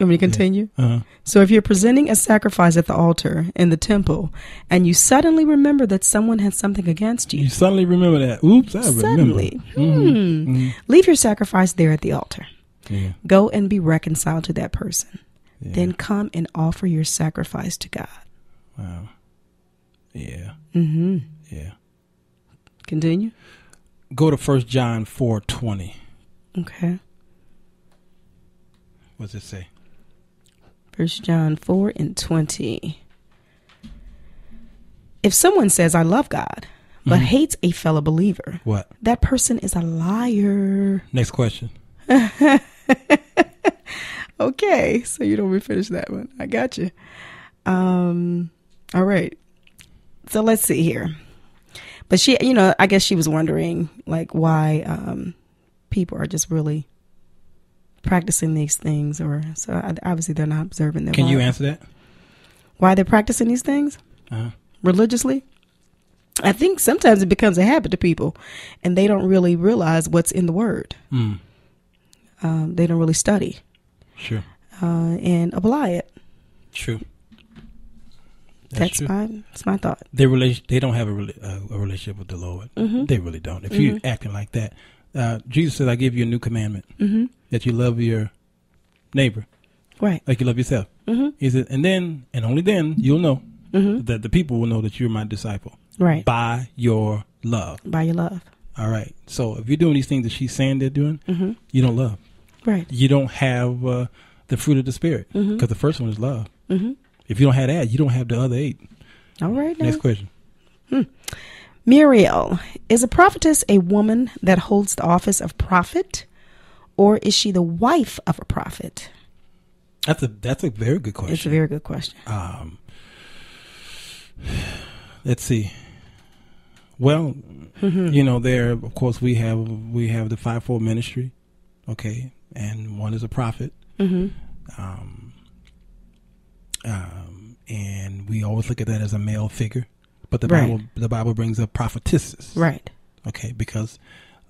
Let me continue. Yeah. Uh-huh. So if you're presenting a sacrifice at the altar in the temple and you suddenly remember that someone has something against you. You suddenly remember that. Oops, I remember. Suddenly. Mm-hmm. Mm. Mm-hmm. Leave your sacrifice there at the altar. Yeah. Go and be reconciled to that person. Yeah. Then come and offer your sacrifice to God. Wow. Yeah. Mm-hmm. Yeah. Continue. Go to First John four twenty. Okay. What's it say? First John four and twenty. If someone says, I love God, but mm-hmm. hates a fellow believer, what? That person is a liar. Next question. Okay, so you don't refinish that one. I got you. Um, all right. So let's see here. But she, you know, I guess she was wondering, like, why um, people are just really practicing these things, or so obviously they're not observing them. Can you answer that? Why they're practicing these things uh-huh. religiously? I think sometimes it becomes a habit to people, and they don't really realize what's in the Word. Mm. Um, they don't really study. Sure. Uh, and apply it. True. That's, that's my that's my thought. They relate. They don't have a, uh, a relationship with the Lord. Mm-hmm. They really don't. If mm-hmm. you're acting like that, uh, Jesus said, "I give you a new commandment mm-hmm. that you love your neighbor, right? Like you love yourself." Mm-hmm. He said, "And then, and only then, you'll know mm-hmm. that the people will know that you're my disciple, right? By your love, by your love." All right. So if you're doing these things that she's saying they're doing, mm-hmm. you don't love, right? You don't have uh, the fruit of the Spirit because mm-hmm. the first one is love. Mm-hmm. If you don't have that, you don't have the other eight. All right. Next now. question. Hmm. Muriel, is a prophetess a woman that holds the office of prophet, or is she the wife of a prophet? That's a that's a very good question. It's a very good question. Um, let's see. Well, mm-hmm. you know, there of course we have we have the fivefold ministry, okay, and one is a prophet. Mm-hmm. Um. Um, and we always look at that as a male figure, but the right. Bible, the Bible brings up prophetesses. Right. Okay. Because,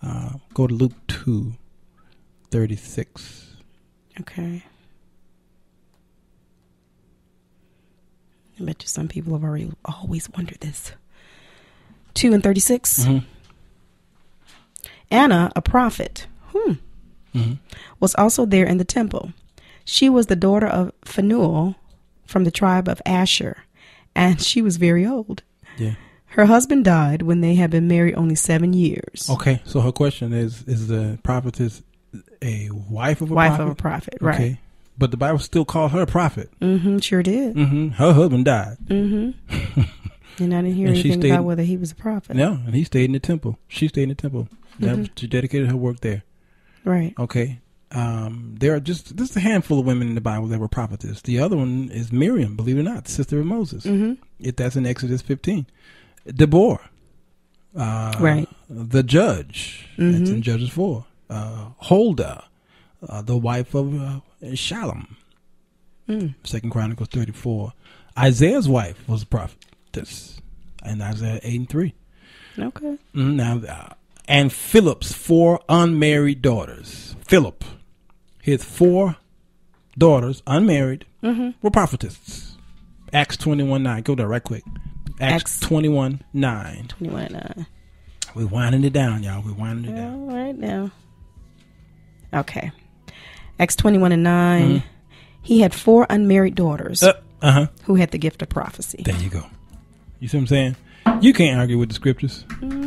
uh, go to Luke two, thirty-six. Okay. I bet you some people have already always wondered this. Two and thirty-six. Mm-hmm. Anna, a prophet, hmm, mm-hmm. was also there in the temple. She was the daughter of Phanuel, from the tribe of Asher, and she was very old. Yeah. Her husband died when they had been married only seven years. Okay, so her question is, is the prophetess a wife of a wife prophet? Wife of a prophet, okay. Right. But the Bible still called her a prophet. Mm-hmm, sure did. Mm-hmm, her husband died. Mm-hmm. And I didn't hear anything stayed, about whether he was a prophet. No, and he stayed in the temple. She stayed in the temple. Mm-hmm. That, she dedicated her work there. Right. Okay. Um, there are just just a handful of women in the Bible that were prophetess. The other one is Miriam, believe it or not, sister of Moses. Mm-hmm. It, that's in Exodus fifteen. Deborah, uh, right? The judge, mm-hmm. that's in Judges four. Uh, Huldah, uh, the wife of uh, Shallum, mm. Second Chronicles thirty four. Isaiah's wife was a prophetess, in Isaiah eight and three. Okay. Now, uh, and Philip's four unmarried daughters. Philip. His four daughters, unmarried, mm-hmm. were prophetesses. Acts twenty-one nine. Go there right quick. Acts twenty-one nine. twenty-one nine. We're winding it down, y'all. We're winding it down. All right now. Okay. Acts twenty-one and nine. Mm-hmm. He had four unmarried daughters uh, uh-huh. who had the gift of prophecy. There you go. You see what I'm saying? You can't argue with the scriptures. Mm-hmm.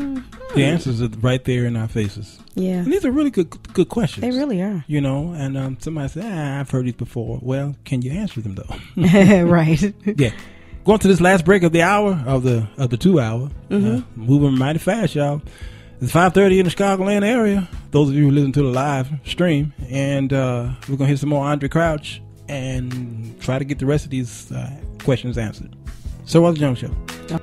The answers are right there in our faces. Yeah. And these are really good good questions. They really are. You know, and um, somebody said, ah, I've heard these before. Well, can you answer them, though? Right. Yeah. Going to this last break of the hour, of the of the two hour. Mm-hmm. Uh, moving mighty fast, y'all. It's five thirty in the Chicagoland area. Those of you who listen to the live stream. And uh, we're going to hear some more Andre Crouch and try to get the rest of these uh, questions answered. So, Walter Jones Show. Uh-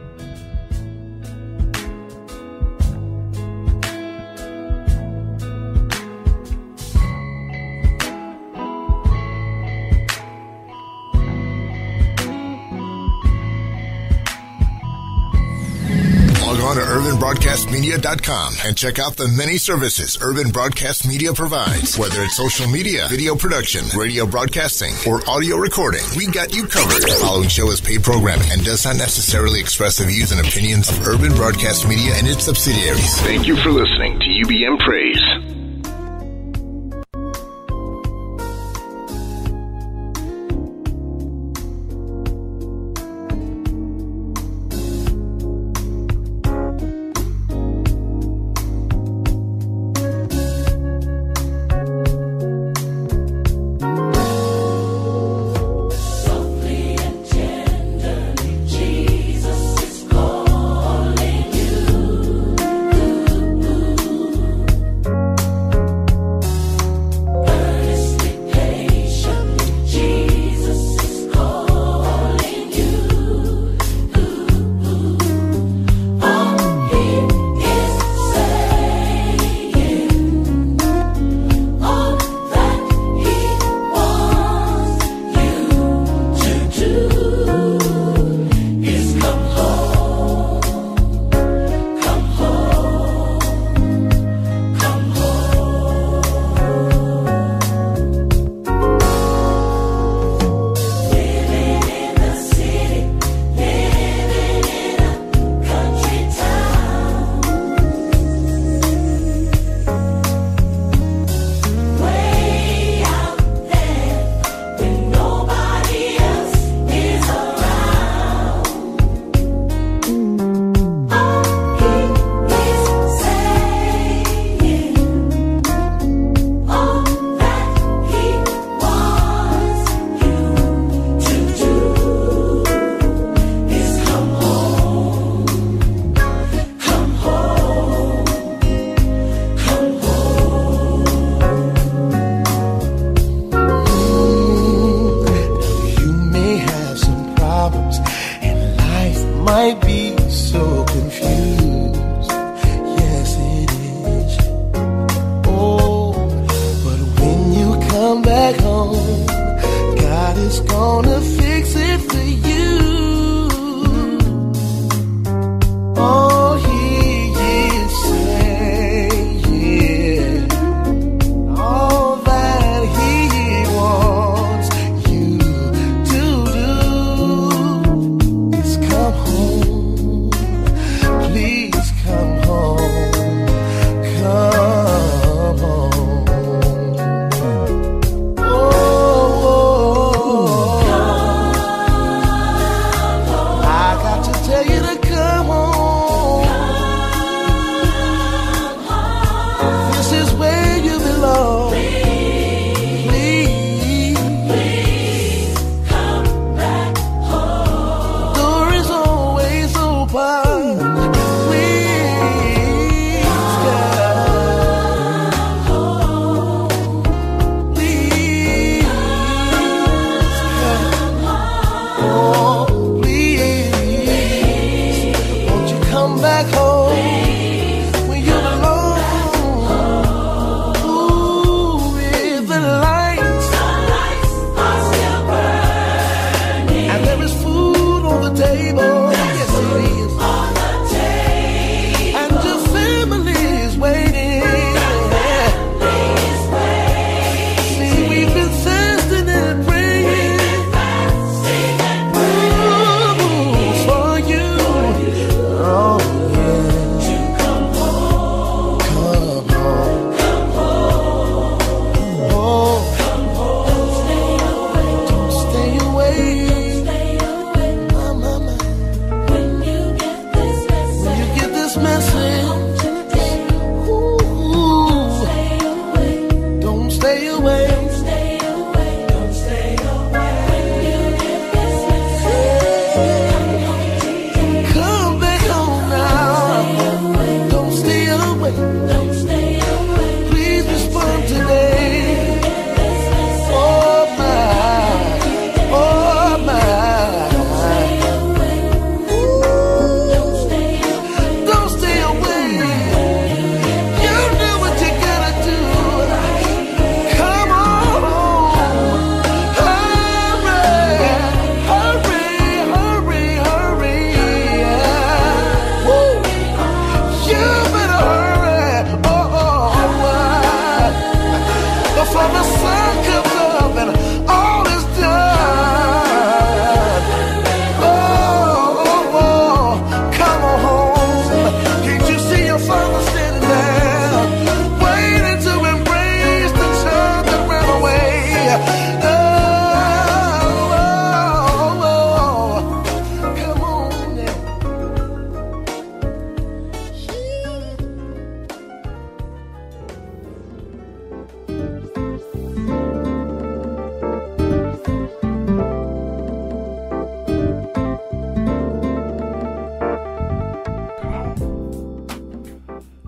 urban broadcast media dot com and check out the many services Urban Broadcast Media provides. Whether it's social media, video production, radio broadcasting, or audio recording, we got you covered. The following show is paid programming and does not necessarily express the views and opinions of Urban Broadcast Media and its subsidiaries. Thank you for listening to U B M Praise.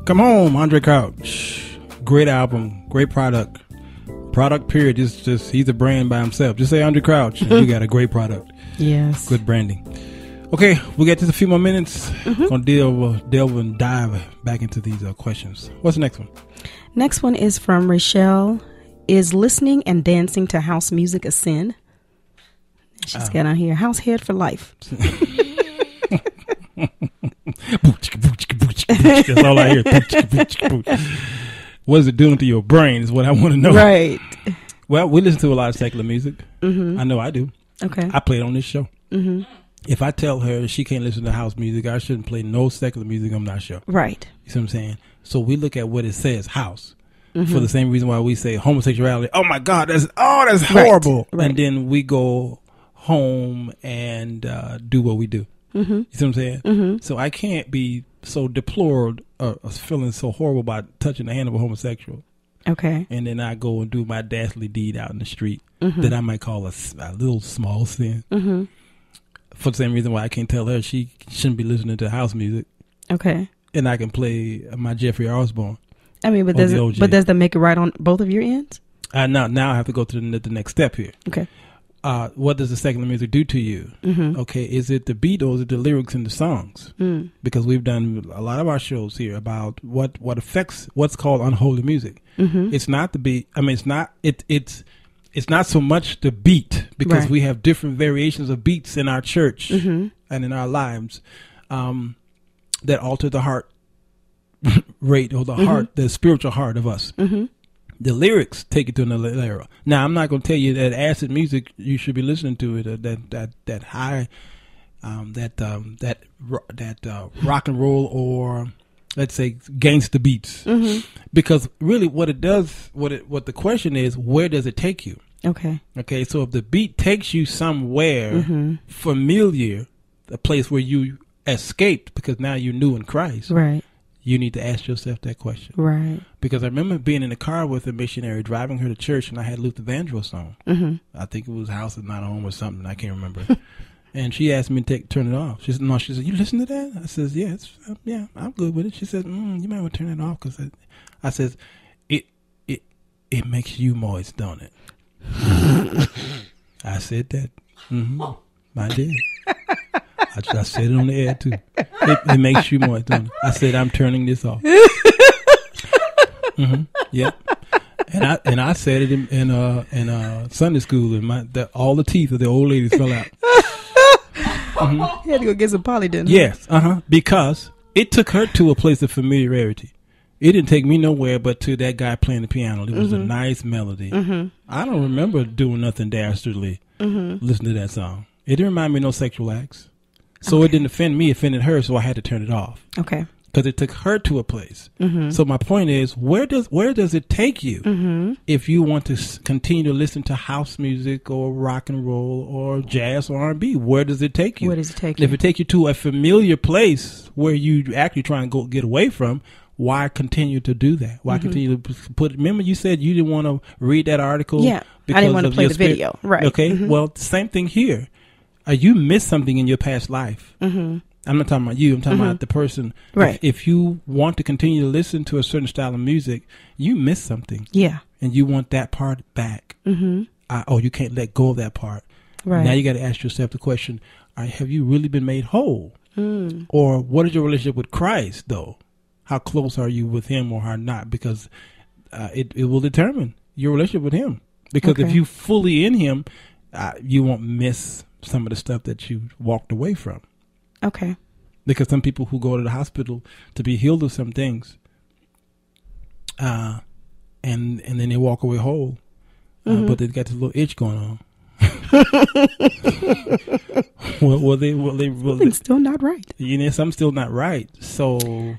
Come home, Andre Crouch. Great album, great product. Product period. Just, just he's a brand by himself. Just say Andre Crouch, and you got a great product. Yes, good branding. Okay, we got just a few more minutes. Mm-hmm. Gonna delve, delve, and dive back into these uh, questions. What's the next one? Next one is from Rachel. Is listening and dancing to house music a sin? She's uh, got on here house head for life. That's all I hear. What is it doing to your brain is what I want to know. Right. Well, we listen to a lot of secular music. Mm-hmm. I know I do. Okay. I play it on this show. Mm-hmm. If I tell her she can't listen to house music, I shouldn't play no secular music on that show. Right. You see what I'm saying? So we look at what it says, house. Mm-hmm. For the same reason why we say homosexuality. Oh, my God. That's oh, that's horrible. Right. Right. And then we go home and uh, do what we do. Mm-hmm. You see what I'm saying? Mm-hmm. So I can't be so deplored uh, feeling so horrible by touching the hand of a homosexual. Okay. And then I go and do my dastardly deed out in the street mm-hmm. that I might call a, a little small sin. Mm-hmm. For the same reason why I can't tell her she shouldn't be listening to house music. Okay. And I can play my Jeffrey Osborne. I mean, but does it, but does that make it right on both of your ends? Uh, now, now I have to go to the, the next step here. Okay. Uh, what does the secular music do to you? Mm-hmm. Okay, is it the beat or is it the lyrics and the songs? Mm. Because we've done a lot of our shows here about what, what affects what's called unholy music. Mm-hmm. It's not the beat. I mean, it's not it it's it's not so much the beat because right. we have different variations of beats in our church mm-hmm. and in our lives um, that alter the heart rate or the mm-hmm. heart, the spiritual heart of us. Mm-hmm. The lyrics take it to another era. Now, I'm not going to tell you that acid music you should be listening to it. Uh, that that that high, um, that um, that ro- that uh, rock and roll or let's say gangster beats, mm-hmm. because really what it does, what it what the question is, where does it take you? Okay. Okay. So if the beat takes you somewhere mm-hmm. familiar, a place where you escaped because now you're new in Christ, right? You need to ask yourself that question. Right. Because I remember being in the car with a missionary, driving her to church, and I had Luther Vandross on. Mm-hmm. I think it was House Is Not Home or something. I can't remember. And she asked me to take, turn it off. She said, no, she said, you listen to that? I says, yeah, it's, uh, yeah I'm good with it. She said, mm, you might want to turn it off. Cause I, I says, it, it, it makes you moist, don't it? I said that. Mm-hmm. I did. I, I said it on the air too. It, it makes you more. I said I'm turning this off. Mm-hmm. Yeah, and I and I said it in in, uh, in uh, Sunday school, and my the, all the teeth of the old ladies fell out. Mm-hmm. You had to go get some poly, didn't you? Yes, uh huh. Because it took her to a place of familiarity. It didn't take me nowhere but to that guy playing the piano. It was mm-hmm. a nice melody. Mm-hmm. I don't remember doing nothing dastardly. Mm-hmm. Listening to that song, it didn't remind me of no sexual acts. So okay. It didn't offend me, it offended her, so I had to turn it off. Okay. Because it took her to a place. Mm-hmm. So my point is, where does where does it take you mm-hmm. if you want to s- continue to listen to house music or rock and roll or jazz or R and B? Where does it take you? Where does it take you? If it takes you to a familiar place where you actually try and go get away from, why continue to do that? Why mm-hmm. continue to put... Remember you said you didn't want to read that article? Yeah, because I didn't want to play the spirit. Video. Right. Okay, mm-hmm. Well, same thing here. Uh, you missed something in your past life. Mm-hmm. I'm not talking about you. I'm talking mm-hmm. about the person. Right. If, if you want to continue to listen to a certain style of music, you miss something. Yeah. And you want that part back. Mm-hmm. I, oh, you can't let go of that part. Right. Now you got to ask yourself the question, all right, have you really been made whole? Mm. Or what is your relationship with Christ, though? How close are you with him or how not? Because uh, it, it will determine your relationship with him. Because okay. if you fully in him, uh, you won't miss some of the stuff that you walked away from. Okay. Because some people who go to the hospital to be healed of some things, uh, and and then they walk away whole, uh, mm-hmm. but they've got this little itch going on. well, well, they, well, they, well, Something's they, still not right. You know, something's still not right. So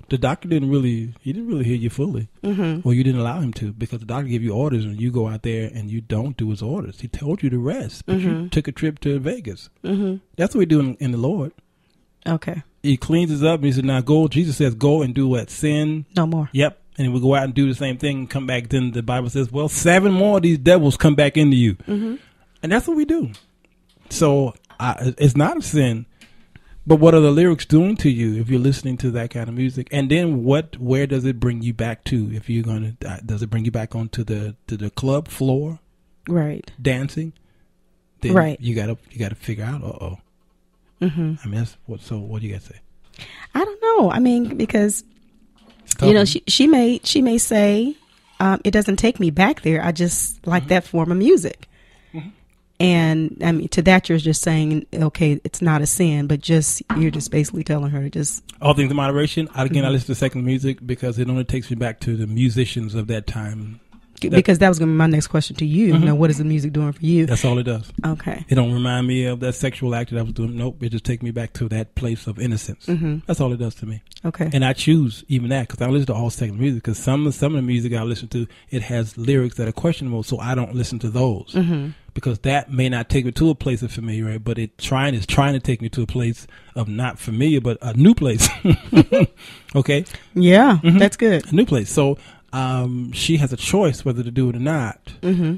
the doctor didn't really, he didn't really hear you fully, mm-hmm. or you didn't allow him to, because the doctor gave you orders, and you go out there and you don't do his orders. He told you to rest, but mm-hmm. you took a trip to Vegas. Mm-hmm. That's what we do in, in the Lord. Okay. He cleans us up and he said, now go. Jesus says, go and do what? Sin? No more. Yep. And we go out and do the same thing and come back. Then the Bible says, well, seven more of these devils come back into you. Mm-hmm. And that's what we do. So I, it's not a sin. But what are the lyrics doing to you if you're listening to that kind of music? And then what? Where does it bring you back to? If you're gonna, does it bring you back onto the to the club floor? Right. Dancing. Then right. You gotta you gotta figure out. Uh oh. Mm-hmm. I mean, that's what. So what do you gotta say? I don't know. I mean, because you know, she she may she may say um, it doesn't take me back there. I just like mm-hmm. that form of music. Mm-hmm. And I mean, to that, you're just saying, okay, it's not a sin, but just you're just basically telling her to just all things in moderation. I, again, mm-hmm. I listen to secular music because it only takes me back to the musicians of that time. That, because that was going to be my next question to you. Mm-hmm. You know, what is the music doing for you? That's all it does. Okay. It don't remind me of that sexual act that I was doing. Nope. It just takes me back to that place of innocence. Mm-hmm. That's all it does to me. Okay. And I choose even that because I listen to all secular music because some, some of the music I listen to, it has lyrics that are questionable, so I don't listen to those. Mm-hmm. Because that may not take me to a place of familiarity, right? But it trying is trying to take me to a place of not familiar, but a new place. Okay. Yeah, mm-hmm. That's good. A new place. So um, she has a choice whether to do it or not. Mm-hmm.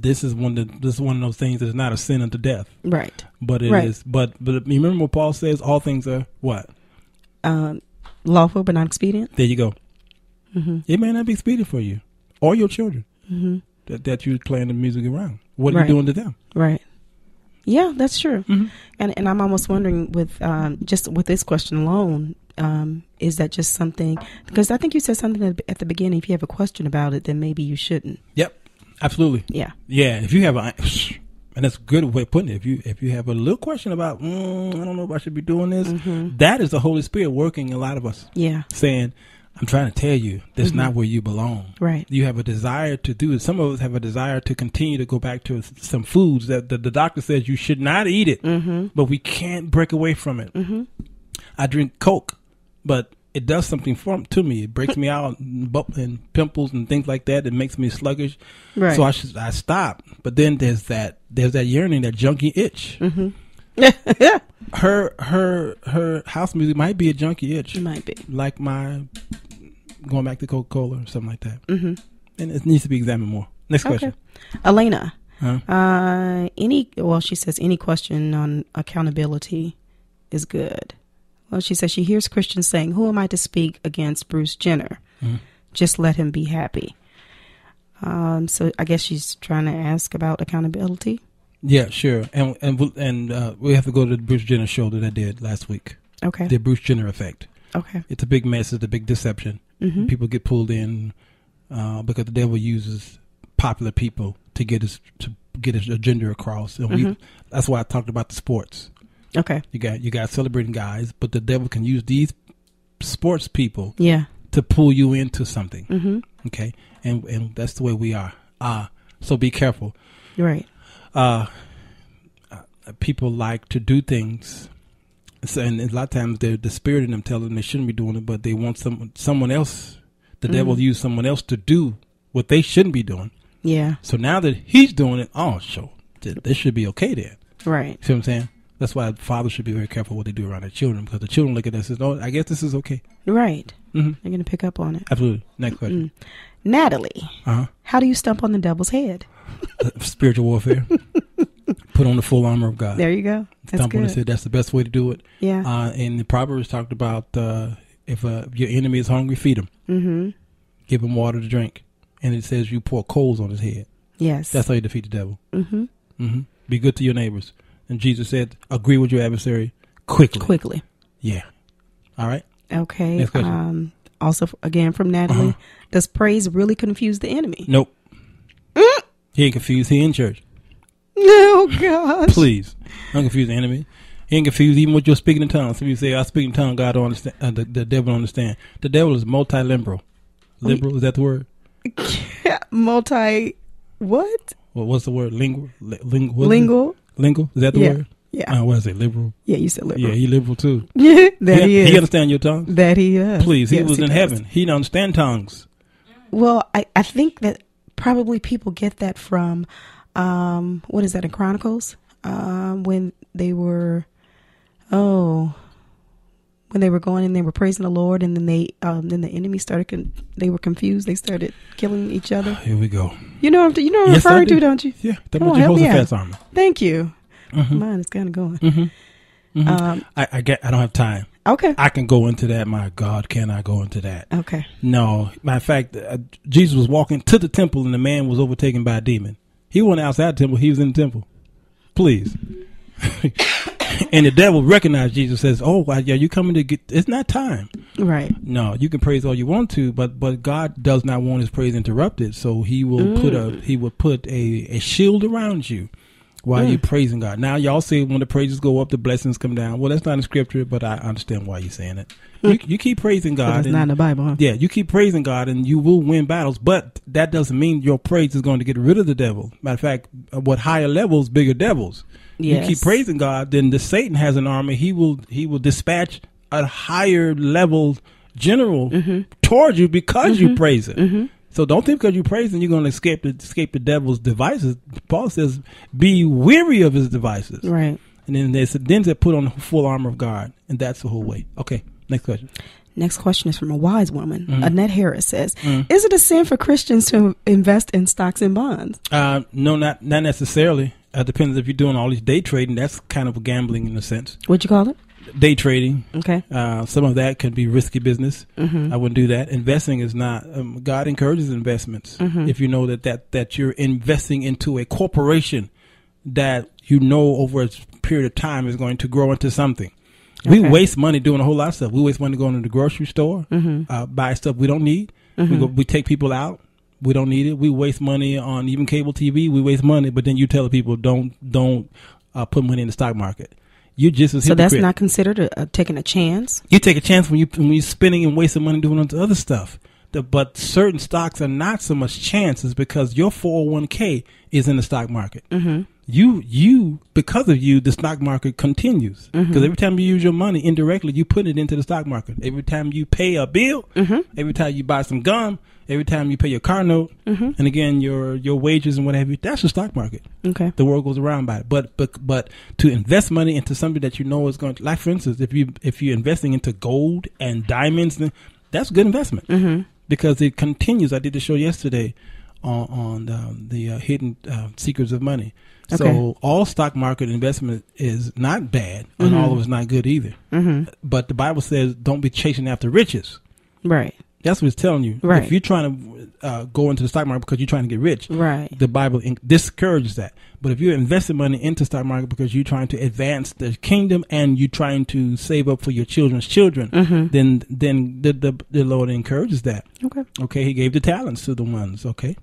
This is one. Of the, this is one of those things that's not a sin unto death, right? But it right. is. But but you remember what Paul says: all things are what um, lawful, but not expedient. There you go. Mm-hmm. It may not be expedient for you or your children mm-hmm. that that you're playing the music around. What are right. you doing to them? Right. Yeah, that's true. Mm-hmm. And and I'm almost wondering with um, just with this question alone, um, is that just something? Because I think you said something at the beginning. If you have a question about it, then maybe you shouldn't. Yep. Absolutely. Yeah. Yeah. If you have a, and that's a good way of putting it. If you if you have a little question about, mm, I don't know if I should be doing this. Mm-hmm. That is the Holy Spirit working in a lot of us. Yeah. Saying, I'm trying to tell you, that's mm-hmm. not where you belong. Right. You have a desire to do it. Some of us have a desire to continue to go back to some foods that the, the doctor says you should not eat it, mm-hmm. but we can't break away from it. Mm-hmm. I drink Coke, but it does something for, to me. It breaks me out and, and pimples and things like that. It makes me sluggish. Right. So I should, I stop. But then there's that, there's that yearning, that junkie itch. Mm-hmm. her, her, her house music might be a junkie itch. It might be. Like my... going back to Coca-Cola or something like that. Mm-hmm. And it needs to be examined more. Next okay. question. Elena. Huh? Uh, any, well, she says any question on accountability is good. Well, she says she hears Christians saying, who am I to speak against Bruce Jenner? Mm-hmm. Just let him be happy. Um, so I guess she's trying to ask about accountability. Yeah, sure. And and and uh, we have to go to the Bruce Jenner show that I did last week. Okay. The Bruce Jenner effect. Okay. It's a big mess. It's a big deception. Mm-hmm. People get pulled in uh, because the devil uses popular people to get his to get his agenda across, and mm-hmm. we, that's why I talked about the sports. Okay, you got you got celebrating guys, but the devil can use these sports people, yeah, to pull you into something. Mm-hmm. Okay, and and that's the way we are. Ah, uh, so be careful. Right. Uh, uh, people like to do things. So, and a lot of times the spirit in them tells them they shouldn't be doing it, but they want some, someone else, the mm-hmm. devil use someone else to do what they shouldn't be doing. Yeah. So now that he's doing it, oh, sure, this should be okay then. Right. See what I'm saying? That's why fathers should be very careful what they do around their children, because the children look at us and say, oh, I guess this is okay. Right. Mm-hmm. They're going to pick up on it. Absolutely. Next question. Mm-hmm. Natalie, uh-huh. how do you stump on the devil's head? Spiritual warfare. Put on the full armor of God. There you go. That's Tom good. Said that's the best way to do it. Yeah. Uh, and the Proverbs talked about uh, if uh, your enemy is hungry, feed him. Mm-hmm. Give him water to drink. And it says you pour coals on his head. Yes. That's how you defeat the devil. Mm-hmm. Mm-hmm. Be good to your neighbors. And Jesus said, agree with your adversary quickly. Quickly. Yeah. All right. Okay. Next question. Um, also, again, from Natalie. Uh-huh. Does praise really confuse the enemy? Nope. Mm. He ain't confused. He in church. No, gosh. Please. Don't confuse the enemy. He ain't confused even with your speaking in tongues. Some of you say, I speak in tongues, God don't understand. Uh, the, the devil don't understand. The devil is multilingual. Liberal, Wait. Is that the word? Yeah, multi, what? Well, what's the word? Lingual? Lingual? Lingual? Lingual? Is that the yeah. word? Yeah. Uh, what is it? Liberal? Yeah, you said liberal. Yeah, he liberal too. Yeah, that he, he is. He understand your tongues? That he does. Please, he yes, was he in does. heaven. He don't understand tongues. Well, I, I think that probably people get that from, um, what is that, in Chronicles? Um, when they were, oh... when they were going and they were praising the Lord, and then they, um, then the enemy started. Con- they were confused. They started killing each other. Here we go. You know, what I'm, you know, what I'm yes, referring do. to, don't you? Yeah, that's what Jehoshaphat's armor. Thank you. Mm-hmm. Mine is kind of going. Mm-hmm. Mm-hmm. Um, I, I get. I don't have time. Okay. I can go into that. My God, can I go into that? Okay. No, matter of fact, uh, Jesus was walking to the temple, and the man was overtaken by a demon. He wasn't outside the temple. He was in the temple. Please. And the devil recognized Jesus, says, oh, well, yeah, you coming to get, it's not time. Right. No, you can praise all you want to, but but God does not want his praise interrupted. So he will mm. put a he will put a, a shield around you while mm. you're praising God. Now, y'all say when the praises go up, the blessings come down. Well, that's not in scripture, but I understand why you're saying it. You, you keep praising God. It's not in the Bible. Huh? Yeah, you keep praising God and you will win battles, but that doesn't mean your praise is going to get rid of the devil. Matter of fact, what higher levels, bigger devils. Yes. You keep praising God, then the Satan has an army. He will he will dispatch a higher level general mm-hmm. towards you because mm-hmm. you praise him. Mm-hmm. So don't think because you praise him you're going to escape the escape the devil's devices. Paul says, "Be weary of his devices." Right. And then they said, then they put on the full armor of God, and that's the whole way. Okay. Next question. Next question is from a wise woman. Mm-hmm. Annette Harris says, mm-hmm. "Is it a sin for Christians to invest in stocks and bonds?" Uh, no, not not necessarily. It uh, depends if you're doing all this day trading. That's kind of gambling in a sense. What'd you call it? Day trading. Okay. Uh, some of that could be risky business. Mm-hmm. I wouldn't do that. Investing is not. Um, God encourages investments. Mm-hmm. If you know that, that that you're investing into a corporation that you know over a period of time is going to grow into something. Okay. We waste money doing a whole lot of stuff. We waste money going to the grocery store, mm-hmm. uh, buy stuff we don't need. Mm-hmm. We, go, we take people out. We don't need it. We waste money on even cable T V. We waste money, but then you tell people don't don't uh, put money in the stock market. You just as so hypocrite. That's not considered a, a, taking a chance. You take a chance when you when you're spending and wasting money doing other stuff. The, but certain stocks are not so much chances because your four oh one k is in the stock market. Mm-hmm. You you because of you the stock market continues because mm-hmm. every time you use your money indirectly you put it into the stock market. Every time you pay a bill, mm-hmm. every time you buy some gum. Every time you pay your car note, mm-hmm. and again your your wages and what have you, that's the stock market. Okay, the world goes around by it. But but but to invest money into something that you know is going to, like for instance, if you if you're investing into gold and diamonds, then that's a good investment mm-hmm. because it continues. I did the show yesterday on on um, the uh, hidden uh, secrets of money. Okay. So all stock market investment is not bad, mm-hmm. and all of it's not good either. Mm-hmm. But the Bible says, "Don't be chasing after riches." Right. That's what it's telling you. Right. If you're trying to uh, go into the stock market because you're trying to get rich, right. the Bible in- discourages that. But if you're investing money into the stock market because you're trying to advance the kingdom and you're trying to save up for your children's children, mm-hmm. then then the, the the Lord encourages that. Okay. Okay. He gave the talents to the ones. Okay.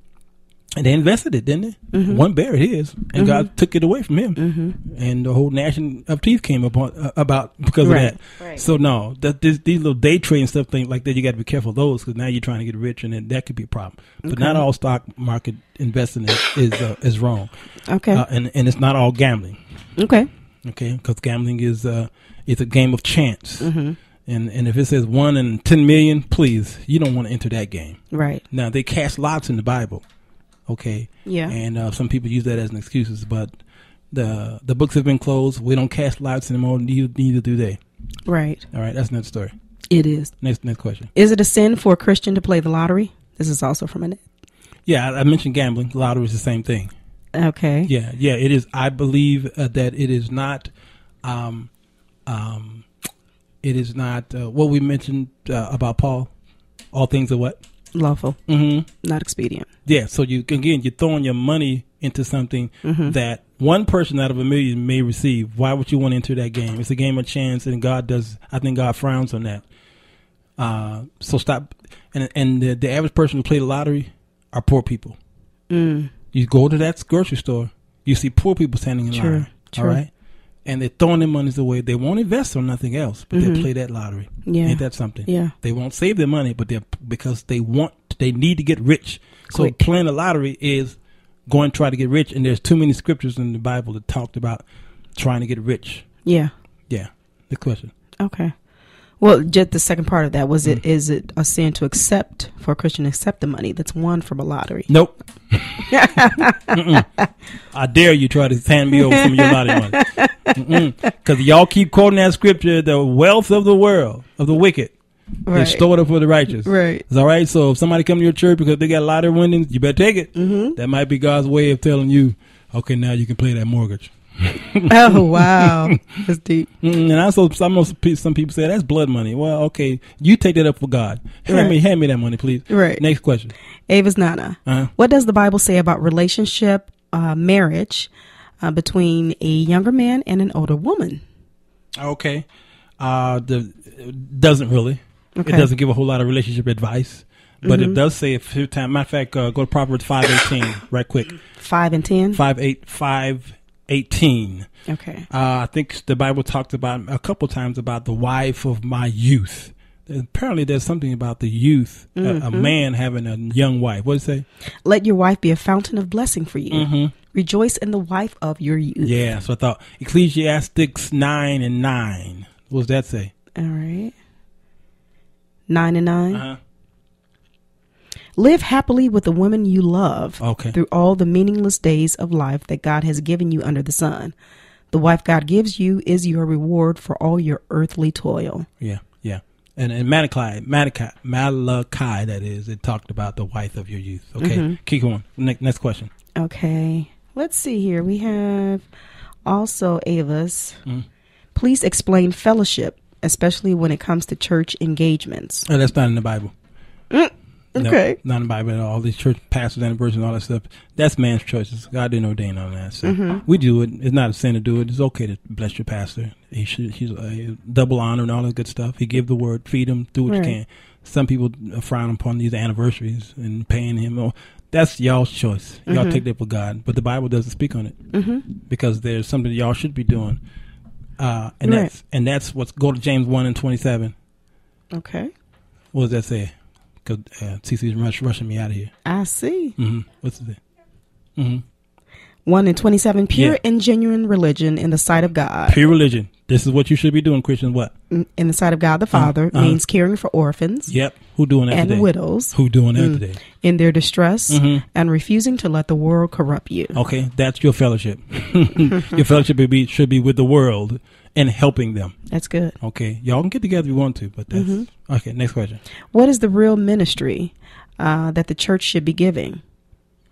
And they invested it, didn't they? Mm-hmm. One bear it is, and mm-hmm. God took it away from him, mm-hmm. and the whole gnashing of teeth came upon uh, about because right. of that. Right. So no, that this, these little day trading stuff, things like that, you got to be careful of those because now you're trying to get rich, and that could be a problem. Okay. But not all stock market investing is is, uh, is wrong. Okay, uh, and and it's not all gambling. Okay, okay, because gambling is uh it's a game of chance. Mm-hmm. And and if it says one in ten million, please, you don't want to enter that game. Right now, they cast lots in the Bible. Okay. Yeah. And uh, some people use that as an excuse, but the the books have been closed. We don't cast lots anymore. Neither, neither do they. Right. All right. That's another story. It is. Next next question. Is it a sin for a Christian to play the lottery? This is also from Annette. Yeah, I, I mentioned gambling. Lottery is the same thing. Okay. Yeah, yeah. It is. I believe uh, that it is not. Um, um, it is not uh, what we mentioned uh, about Paul. All things are what? Lawful, mm-hmm. not expedient. Yeah. So you again, you're throwing your money into something mm-hmm. that one person out of a million may receive. Why would you want to enter that game? It's a game of chance, and God does. I think God frowns on that. Uh, so stop. And and the, the average person who play the lottery are poor people. Mm. You go to that grocery store, you see poor people standing in true, line, true. all right? And they're throwing their monies away. They won't invest on nothing else, but mm-hmm. they play that lottery. Yeah. Ain't that something? Yeah. They won't save their money, but they're because they want, they need to get rich. Quick. So playing the lottery is going to try to get rich, and there's too many scriptures in the Bible that talked about trying to get rich. Yeah. Yeah. Good question. Okay. Well, just the second part of that was it. Mm. Is it a sin to accept for a Christian to accept the money that's won from a lottery? Nope. Mm-mm. I dare you try to hand me over some of your lottery money because y'all keep quoting that scripture: "The wealth of the world of the wicked right. is stored up for the righteous." Right. It's all right. So if somebody come to your church because they got lottery winnings, you better take it. Mm-hmm. That might be God's way of telling you, okay, now you can play that mortgage. Oh wow, that's deep. And I saw some some people say that's blood money. Well, okay, you take that up for God. Hand right. me, hand me that money, please. Right. Next question. Ava's Nana. Uh-huh. What does the Bible say about relationship, uh, marriage, uh, between a younger man and an older woman? Okay, uh, the it doesn't really. Okay. It doesn't give a whole lot of relationship advice, but mm-hmm. it does say a few times. Matter of fact, uh, go to Proverbs five eighteen right quick. Five and ten. Five eight five. eighteen. Okay. Uh, I think the Bible talked about a couple times about the wife of my youth. Apparently there's something about the youth, mm-hmm. a, a man having a young wife. What does it say? Let your wife be a fountain of blessing for you. Mm-hmm. Rejoice in the wife of your youth. Yeah. So I thought Ecclesiastes nine and nine. What does that say? All right. Nine and nine. Uh-huh. Live happily with the woman you love okay. through all the meaningless days of life that God has given you under the sun. The wife God gives you is your reward for all your earthly toil. Yeah, yeah. And in Malachi, Malachi, Malachi, that is, it talked about the wife of your youth. Okay, mm-hmm. keep going. Ne- next question. Okay, let's see here. We have also Ava's. Mm-hmm. Please explain fellowship, especially when it comes to church engagements. Oh, that's not in the Bible. Mm-hmm. No, okay. Not in the Bible at all. These church pastors, anniversaries, and all that stuff. That's man's choices. God didn't ordain all that. So mm-hmm. we do it. It's not a sin to do it. It's okay to bless your pastor. He should. He's a double honor and all that good stuff. He give the word. Feed him. Do what right. you can. Some people frown upon these anniversaries and paying him. Oh, that's y'all's choice. Y'all mm-hmm. take that for God. But the Bible doesn't speak on it mm-hmm. because there's something y'all should be doing. Uh, and right. that's and that's what's go to James one and twenty seven. Okay. What does that say? Cause uh, C C's rush, rushing me out of here. I see. Mm-hmm. What's it? Mm-hmm. One in twenty-seven. Pure yeah. and genuine religion in the sight of God. Pure religion. This is what you should be doing, Christian. What? In the sight of God the Father uh-huh. means caring for orphans. Yep. Who doing that and today? And widows. Who doing that mm. today? In their distress mm-hmm. and refusing to let the world corrupt you. Okay, that's your fellowship. Your fellowship should be should be with the world and helping them. That's good. Okay, y'all can get together if you want to, but that's mm-hmm. okay. Next question. What is the real ministry uh, that the church should be giving?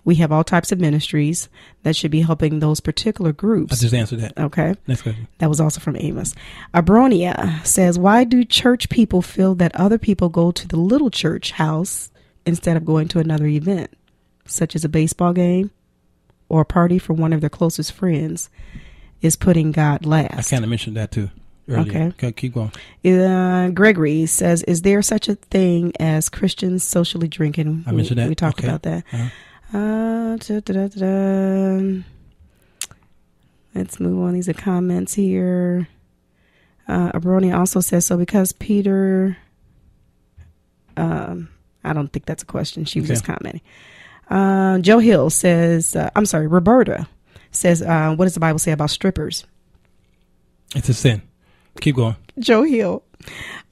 We have all types of ministries that should be helping those particular groups. I just answered that. Okay. Next question. That was also from Amos. Abronia says, why do church people feel that other people go to the little church house instead of going to another event, such as a baseball game or a party for one of their closest friends, is putting God last? I kind of mentioned that too earlier. Okay. Okay, keep going. Uh, Gregory says, is there such a thing as Christians socially drinking? I mentioned we, that. We talked okay. about that. Uh-huh. Uh, da, da, da, da. Let's move on. These are comments here. Uh, Abroni also says, so because Peter, um, I don't think that's a question. She was okay. just commenting. Uh, Joe Hill says, uh, I'm sorry, Roberta says, uh, what does the Bible say about strippers? It's a sin. Keep going. Joe Hill.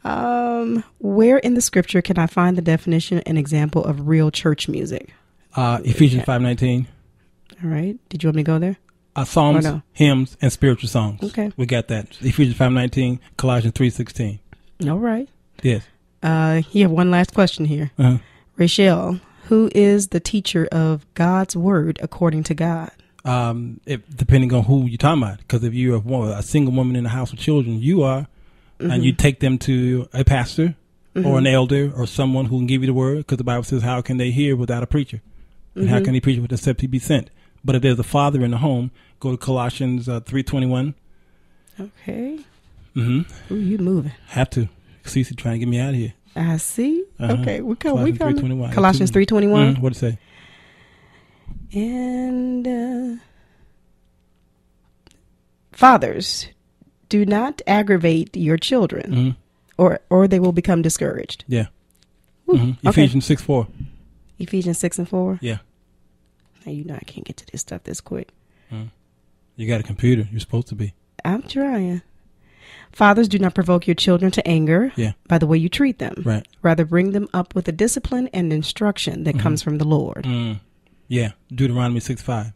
Um, where in the scripture can I find the definition and example of real church music? Uh, Ephesians five nineteen. All right. Did you want me to go there? Uh, Psalms, no? hymns, and spiritual songs. Okay, we got that. Ephesians five nineteen, Colossians three sixteen. All right. Yes. Uh, you have one last question here, uh-huh. Rachel. Who is the teacher of God's word according to God? um, if, depending on who you're talking about. Because if you're a, a single woman in a house with children, you are, mm-hmm. and you take them to a pastor mm-hmm. or an elder or someone who can give you the word, because the Bible says, how can they hear without a preacher? And mm-hmm. how can he preach except he be sent? But if there's a father in the home, go to Colossians uh, three twenty-one. Okay. Mm-hmm. Ooh, you moving. Have to. Cece trying to get me out of here. I see. Uh-huh. Okay, we come. We come. Colossians three twenty one. What did it say? And uh, fathers, do not aggravate your children, mm-hmm. or or they will become discouraged. Yeah. Mm-hmm. Okay. Ephesians six four. Ephesians six and four. Yeah. Now you know I can't get to this stuff this quick. Mm-hmm. You got a computer. You're supposed to be. I'm trying. Fathers, do not provoke your children to anger yeah. by the way you treat them. Right. Rather, bring them up with the discipline and instruction that mm-hmm. comes from the Lord. Mm. Yeah. Deuteronomy six five.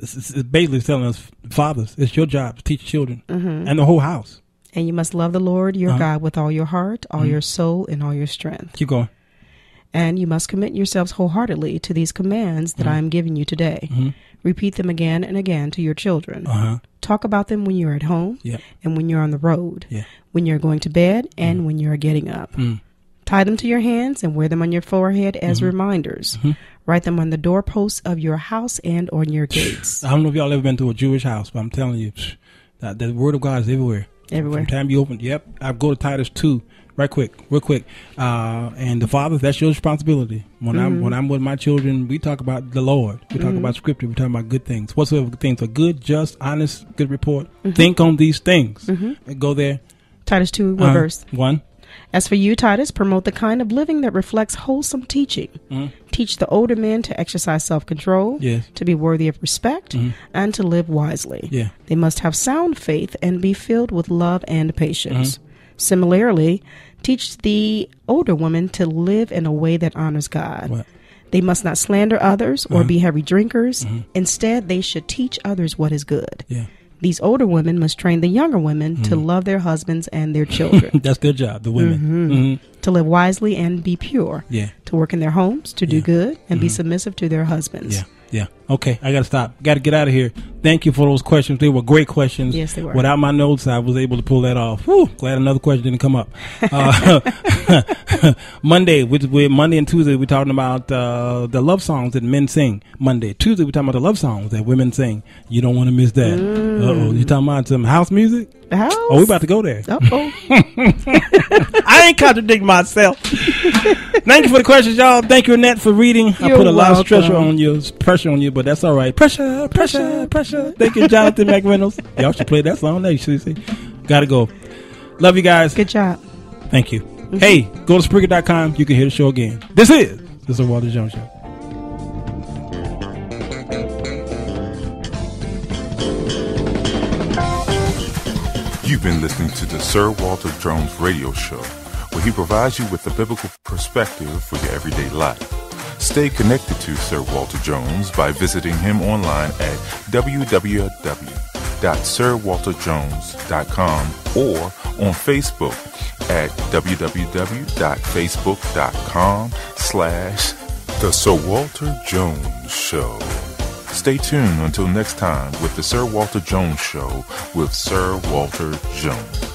It's, it's, it's basically telling us, fathers, it's your job to teach children mm-hmm. and the whole house. And you must love the Lord your uh-huh. God with all your heart, all mm-hmm. your soul, and all your strength. Keep going. And you must commit yourselves wholeheartedly to these commands that mm-hmm. I am giving you today. Mm-hmm. Repeat them again and again to your children. Uh-huh. Talk about them when you're at home yeah. and when you're on the road, yeah. when you're going to bed and mm-hmm. when you're getting up. Mm-hmm. Tie them to your hands and wear them on your forehead as mm-hmm. reminders. Mm-hmm. Write them on the doorposts of your house and on your gates. I don't know if y'all ever been to a Jewish house, but I'm telling you, that the word of God is everywhere. Everywhere. From the time you open, yep. I go to Titus two. Right quick, real quick. Uh, and the fathers, that's your responsibility. When mm-hmm. I'm when I'm with my children, we talk about the Lord. We mm-hmm. talk about scripture. We talk about good things. Whatsoever things are good, just, honest, good report. Mm-hmm. Think on these things. Mm-hmm. And go there. Titus two, what uh, verse? One. As for you, Titus, promote the kind of living that reflects wholesome teaching. Mm-hmm. Teach the older men to exercise self-control, yes. to be worthy of respect, mm-hmm. and to live wisely. Yeah. They must have sound faith and be filled with love and patience. Mm-hmm. Similarly, teach the older women to live in a way that honors God. What? They must not slander others or uh-huh. be heavy drinkers. Uh-huh. Instead, they should teach others what is good. Yeah. These older women must train the younger women mm-hmm. to love their husbands and their children. That's their job, the women. Mm-hmm. Mm-hmm. To live wisely and be pure. Yeah. To work in their homes, to yeah. do good, and mm-hmm. be submissive to their husbands. Yeah. Yeah. Okay. I got to stop. Got to get out of here. Thank you for those questions. They were great questions. Yes, they were. Without my notes, I was able to pull that off. Whew. Glad another question didn't come up. Uh, Monday, which we're Monday and Tuesday, we're talking about uh, the love songs that men sing. Monday. Tuesday, we're talking about the love songs that women sing. You don't want to miss that. Mm. Uh-oh. You talking about some house music? House? Oh, we're about to go there. Uh-oh. I ain't contradicting myself. Thank you for the questions, y'all. Thank you, Annette, for reading. You're I put a welcome. lot of stress on you, pressure on you, but that's all right. Pressure, pressure, pressure. Thank you, Jonathan McReynolds. Y'all should play that song. There, you should see. Gotta go. Love you guys. Good job. Thank you. Mm-hmm. Hey, go to Spreaker dot com. You can hear the show again. This is the Sir Walter Jones Show. You've been listening to the Sir Walter Jones Radio Show, where he provides you with a biblical perspective for your everyday life. Stay connected to Sir Walter Jones by visiting him online at w w w dot sir walter jones dot com or on Facebook at w w w dot facebook dot com slash the Sir Walter Jones Show. Stay tuned until next time with the Sir Walter Jones Show with Sir Walter Jones.